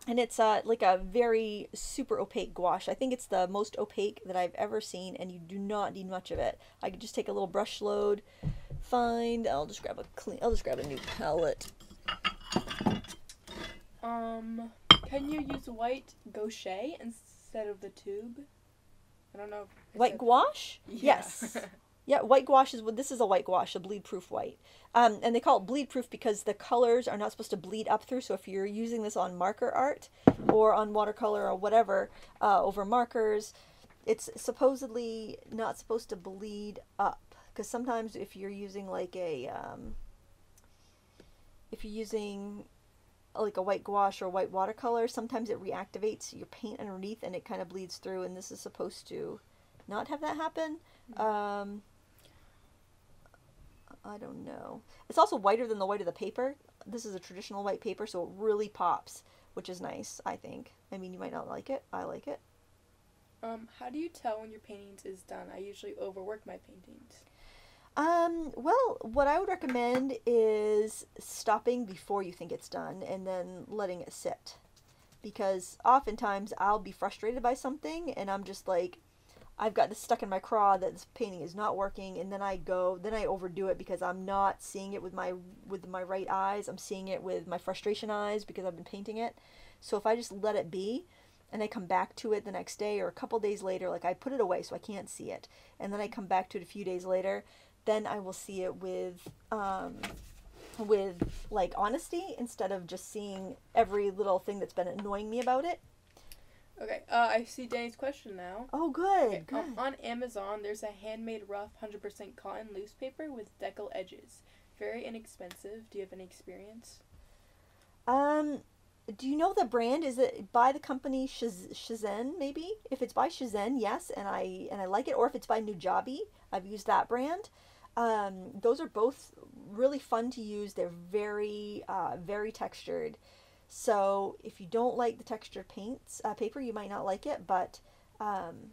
And it's uh, like a very super opaque gouache. I think it's the most opaque that I've ever seen, and you do not need much of it. I could just take a little brush load, find. I'll just grab a clean. I'll just grab a new palette. Um, can you use white gouache instead of the tube? I don't know. White gouache? Yeah. Yes. Yeah, white gouache is what this is a white gouache, a bleed-proof white. Um, and they call it bleed-proof because the colors are not supposed to bleed up through. So if you're using this on marker art or on watercolor or whatever uh, over markers, it's supposedly not supposed to bleed up. Because sometimes if you're using like a um, if you're using like a white gouache or white watercolor, sometimes it reactivates your paint underneath and it kind of bleeds through. And this is supposed to not have that happen. Um, I don't know. It's also whiter than the white of the paper. This is a traditional white paper, so it really pops, which is nice, I think. I mean, you might not like it. I like it. Um, how do you tell when your paintings is done? I usually overwork my paintings. Um, well, what I would recommend is stopping before you think it's done and then letting it sit. Because oftentimes I'll be frustrated by something and I'm just like, I've got this stuck in my craw that this painting is not working, and then I go, then I overdo it because I'm not seeing it with my with my right eyes. I'm seeing it with my frustration eyes because I've been painting it. So if I just let it be, and I come back to it the next day or a couple days later, like I put it away so I can't see it, and then I come back to it a few days later, then I will see it with um, with like honesty instead of just seeing every little thing that's been annoying me about it. Okay, uh, I see Danny's question now. Oh, good. Okay, good. Um, on Amazon, there's a handmade rough one hundred percent cotton loose paper with deckle edges. Very inexpensive. Do you have any experience? Um, do you know the brand? Is it by the company Shiz Shizen, maybe? If it's by Shizen, yes, and I and I like it. Or if it's by Nujabi, I've used that brand. Um, those are both really fun to use. They're very, uh, very textured. So if you don't like the texture paints uh, paper, you might not like it, but um,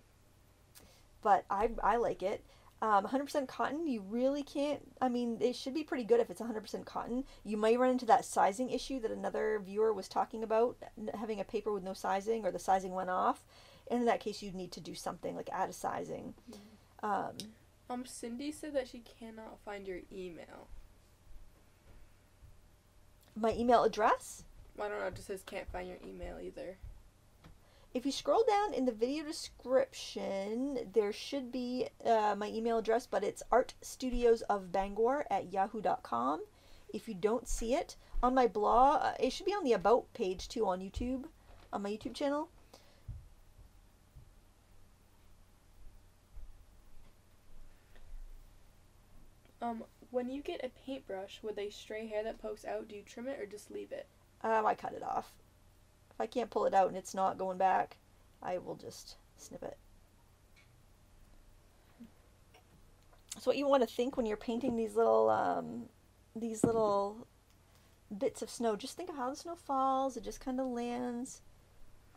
but I, I like it. Um, one hundred percent cotton, you really can't, I mean, it should be pretty good if it's one hundred percent cotton. You might run into that sizing issue that another viewer was talking about, having a paper with no sizing or the sizing went off. And in that case, you'd need to do something like add a sizing. Mm-hmm. um, um, Cindy said that she cannot find your email. My email address? I don't know, it just says can't find your email either. If you scroll down in the video description, there should be uh, my email address, but it's artstudiosofbangor at yahoo dot com. If you don't see it, on my blog, uh, it should be on the About page too on YouTube, on my YouTube channel. Um, when you get a paintbrush with a stray hair that pokes out, do you trim it or just leave it? Um, I cut it off. If I can't pull it out and it's not going back, I will just snip it. So what you want to think when you're painting these little, um, these little bits of snow, just think of how the snow falls. It just kind of lands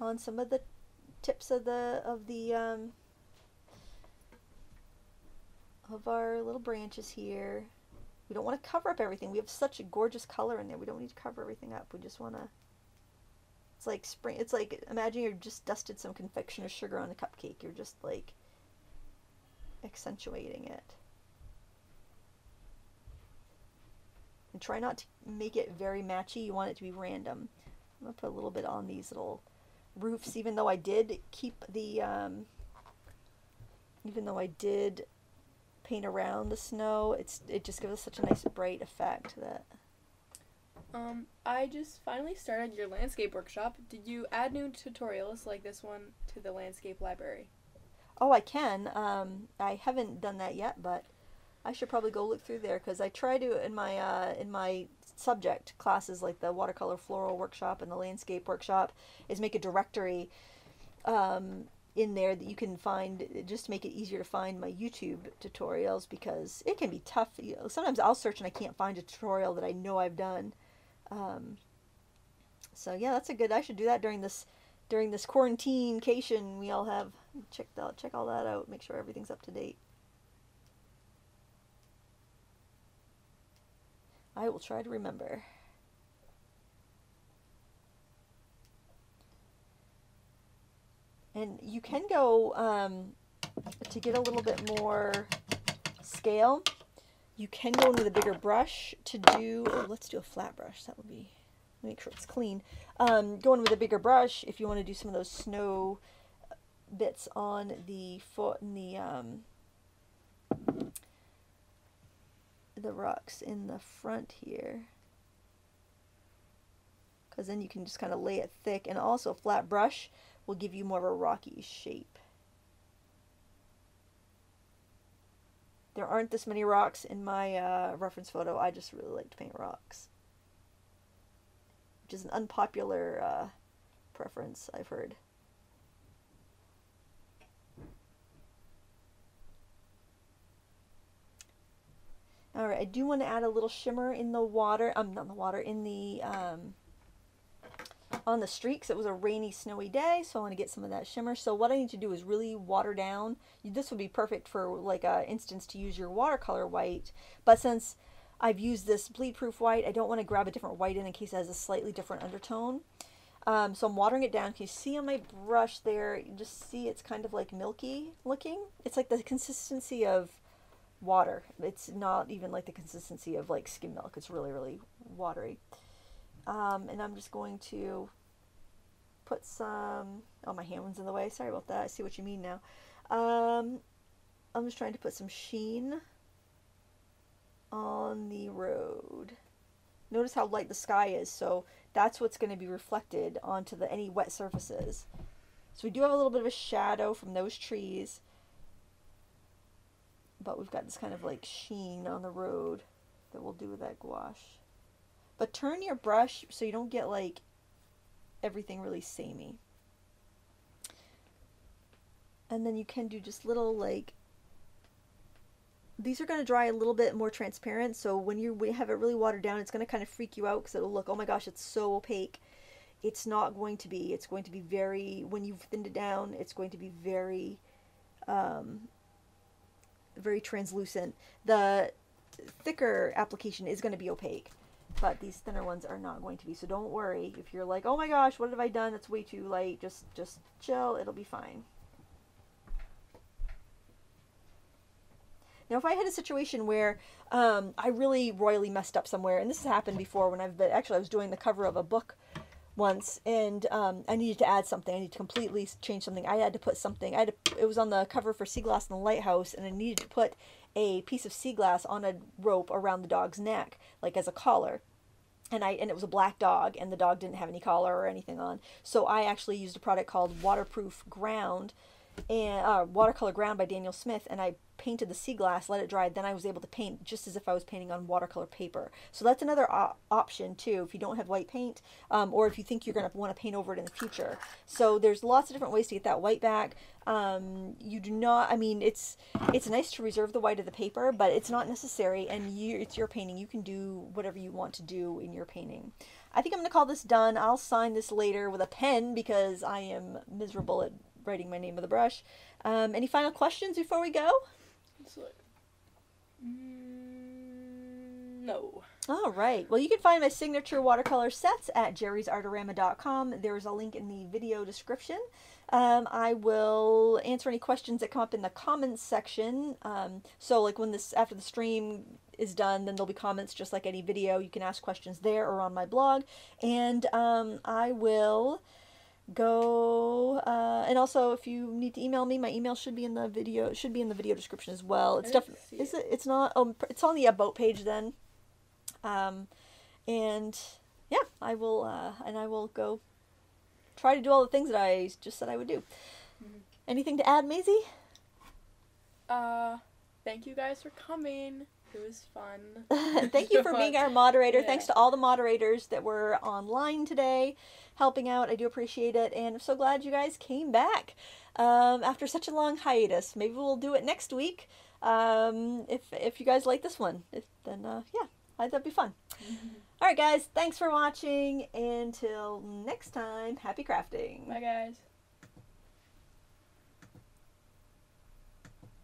on some of the tips of the, of the, um, of our little branches here. We don't want to cover up everything. We have such a gorgeous color in there. We don't need to cover everything up. We just want to, it's like spring, it's like, imagine you're just dusted some confectioner's sugar on a cupcake. You're just like accentuating it. And try not to make it very matchy. You want it to be random. I'm going to put a little bit on these little roofs, even though I did keep the, um, even though I did paint around the snow, it's it just gives us such a nice bright effect that... Um, I just finally started your landscape workshop. Did you add new tutorials like this one to the landscape library? Oh, I can. Um, I haven't done that yet, but I should probably go look through there, because I try to, in my uh, in my subject classes, like the watercolor floral workshop and the landscape workshop, is make a directory um, in there that you can find, just to make it easier to find my YouTube tutorials, because it can be tough. You know, sometimes I'll search and I can't find a tutorial that I know I've done. Um, so yeah, that's a good, I should do that during this, during this quarantine-cation we all have. Check that, check all that out, make sure everything's up to date. I will try to remember. And you can go, um, to get a little bit more scale, you can go in with a bigger brush to do, oh, let's do a flat brush, that would be, make sure it's clean. Um, go in with a bigger brush if you want to do some of those snow bits on the foot and the, um, the rocks in the front here, because then you can just kind of lay it thick, and also a flat brush will give you more of a rocky shape. There aren't this many rocks in my uh, reference photo. I just really like to paint rocks, which is an unpopular uh, preference, I've heard. All right, I do want to add a little shimmer in the water. Um, not in the water, in the, um, on the street, because it was a rainy, snowy day, so I want to get some of that shimmer. So what I need to do is really water down. This would be perfect for, like, a instance to use your watercolor white, but since I've used this bleed-proof white, I don't want to grab a different white in, in case it has a slightly different undertone. Um, so I'm watering it down. Can you see on my brush there, you just see it's kind of, like, milky looking? It's like the consistency of water. It's not even like the consistency of like skim milk. It's really, really watery. Um, and I'm just going to put some, oh, my hand was in the way. Sorry about that. I see what you mean now. Um, I'm just trying to put some sheen on the road. Notice how light the sky is. So that's what's going to be reflected onto the, any wet surfaces. So we do have a little bit of a shadow from those trees, but we've got this kind of like sheen on the road that we'll do with that gouache. But turn your brush so you don't get like everything really samey. And then you can do just little like, these are gonna dry a little bit more transparent, so when you have it really watered down, it's gonna kind of freak you out, because it'll look, oh my gosh, it's so opaque. It's not going to be, it's going to be very, when you've thinned it down, it's going to be very, um, very translucent. The thicker application is going to be opaque, but these thinner ones are not going to be, so don't worry if you're like, oh my gosh, what have I done, that's way too light. Just just chill, it'll be fine. Now if I had a situation where um, I really royally messed up somewhere, and this has happened before when I've been, actually I was doing the cover of a book once, and um, I needed to add something. I needed to completely change something. I had to put something. I had to, it was on the cover for Sea Glass and the Lighthouse, and I needed to put a piece of sea glass on a rope around the dog's neck, like as a collar. And I and it was a black dog, and the dog didn't have any collar or anything on. So I actually used a product called Waterproof Ground and uh, Watercolor Ground by Daniel Smith, and I painted the sea glass, let it dry, then I was able to paint just as if I was painting on watercolor paper. So that's another op option too, if you don't have white paint, um, or if you think you're going to want to paint over it in the future. So there's lots of different ways to get that white back. Um, you do not, I mean, it's it's nice to reserve the white of the paper, but it's not necessary, and you, it's your painting. You can do whatever you want to do in your painting. I think I'm going to call this done. I'll sign this later with a pen because I am miserable at writing my name with a brush. Um, any final questions before we go? Like, mm, no. All right. Well, you can find my signature watercolor sets at jerry's artarama dot com. There's a link in the video description. Um, I will answer any questions that come up in the comments section. Um, so like when this, after the stream is done, then there'll be comments just like any video. You can ask questions there or on my blog. And um, I will go uh and also if you need to email me, my email should be in the video should be in the video description as well. It's definitely it. Is it it's not um it's on the about page then. Um and yeah, I will uh and I will go try to do all the things that I just said I would do. Mm-hmm. Anything to add, Maisie? Uh thank you guys for coming. It was fun. Thank you for being our moderator. Yeah. Thanks to all the moderators that were online today helping out. I do appreciate it. And I'm so glad you guys came back um, after such a long hiatus. Maybe we'll do it next week um, if, if you guys like this one. If, then, uh, yeah, that'd be fun. Mm-hmm. All right, guys. Thanks for watching. Until next time, happy crafting. Bye, guys.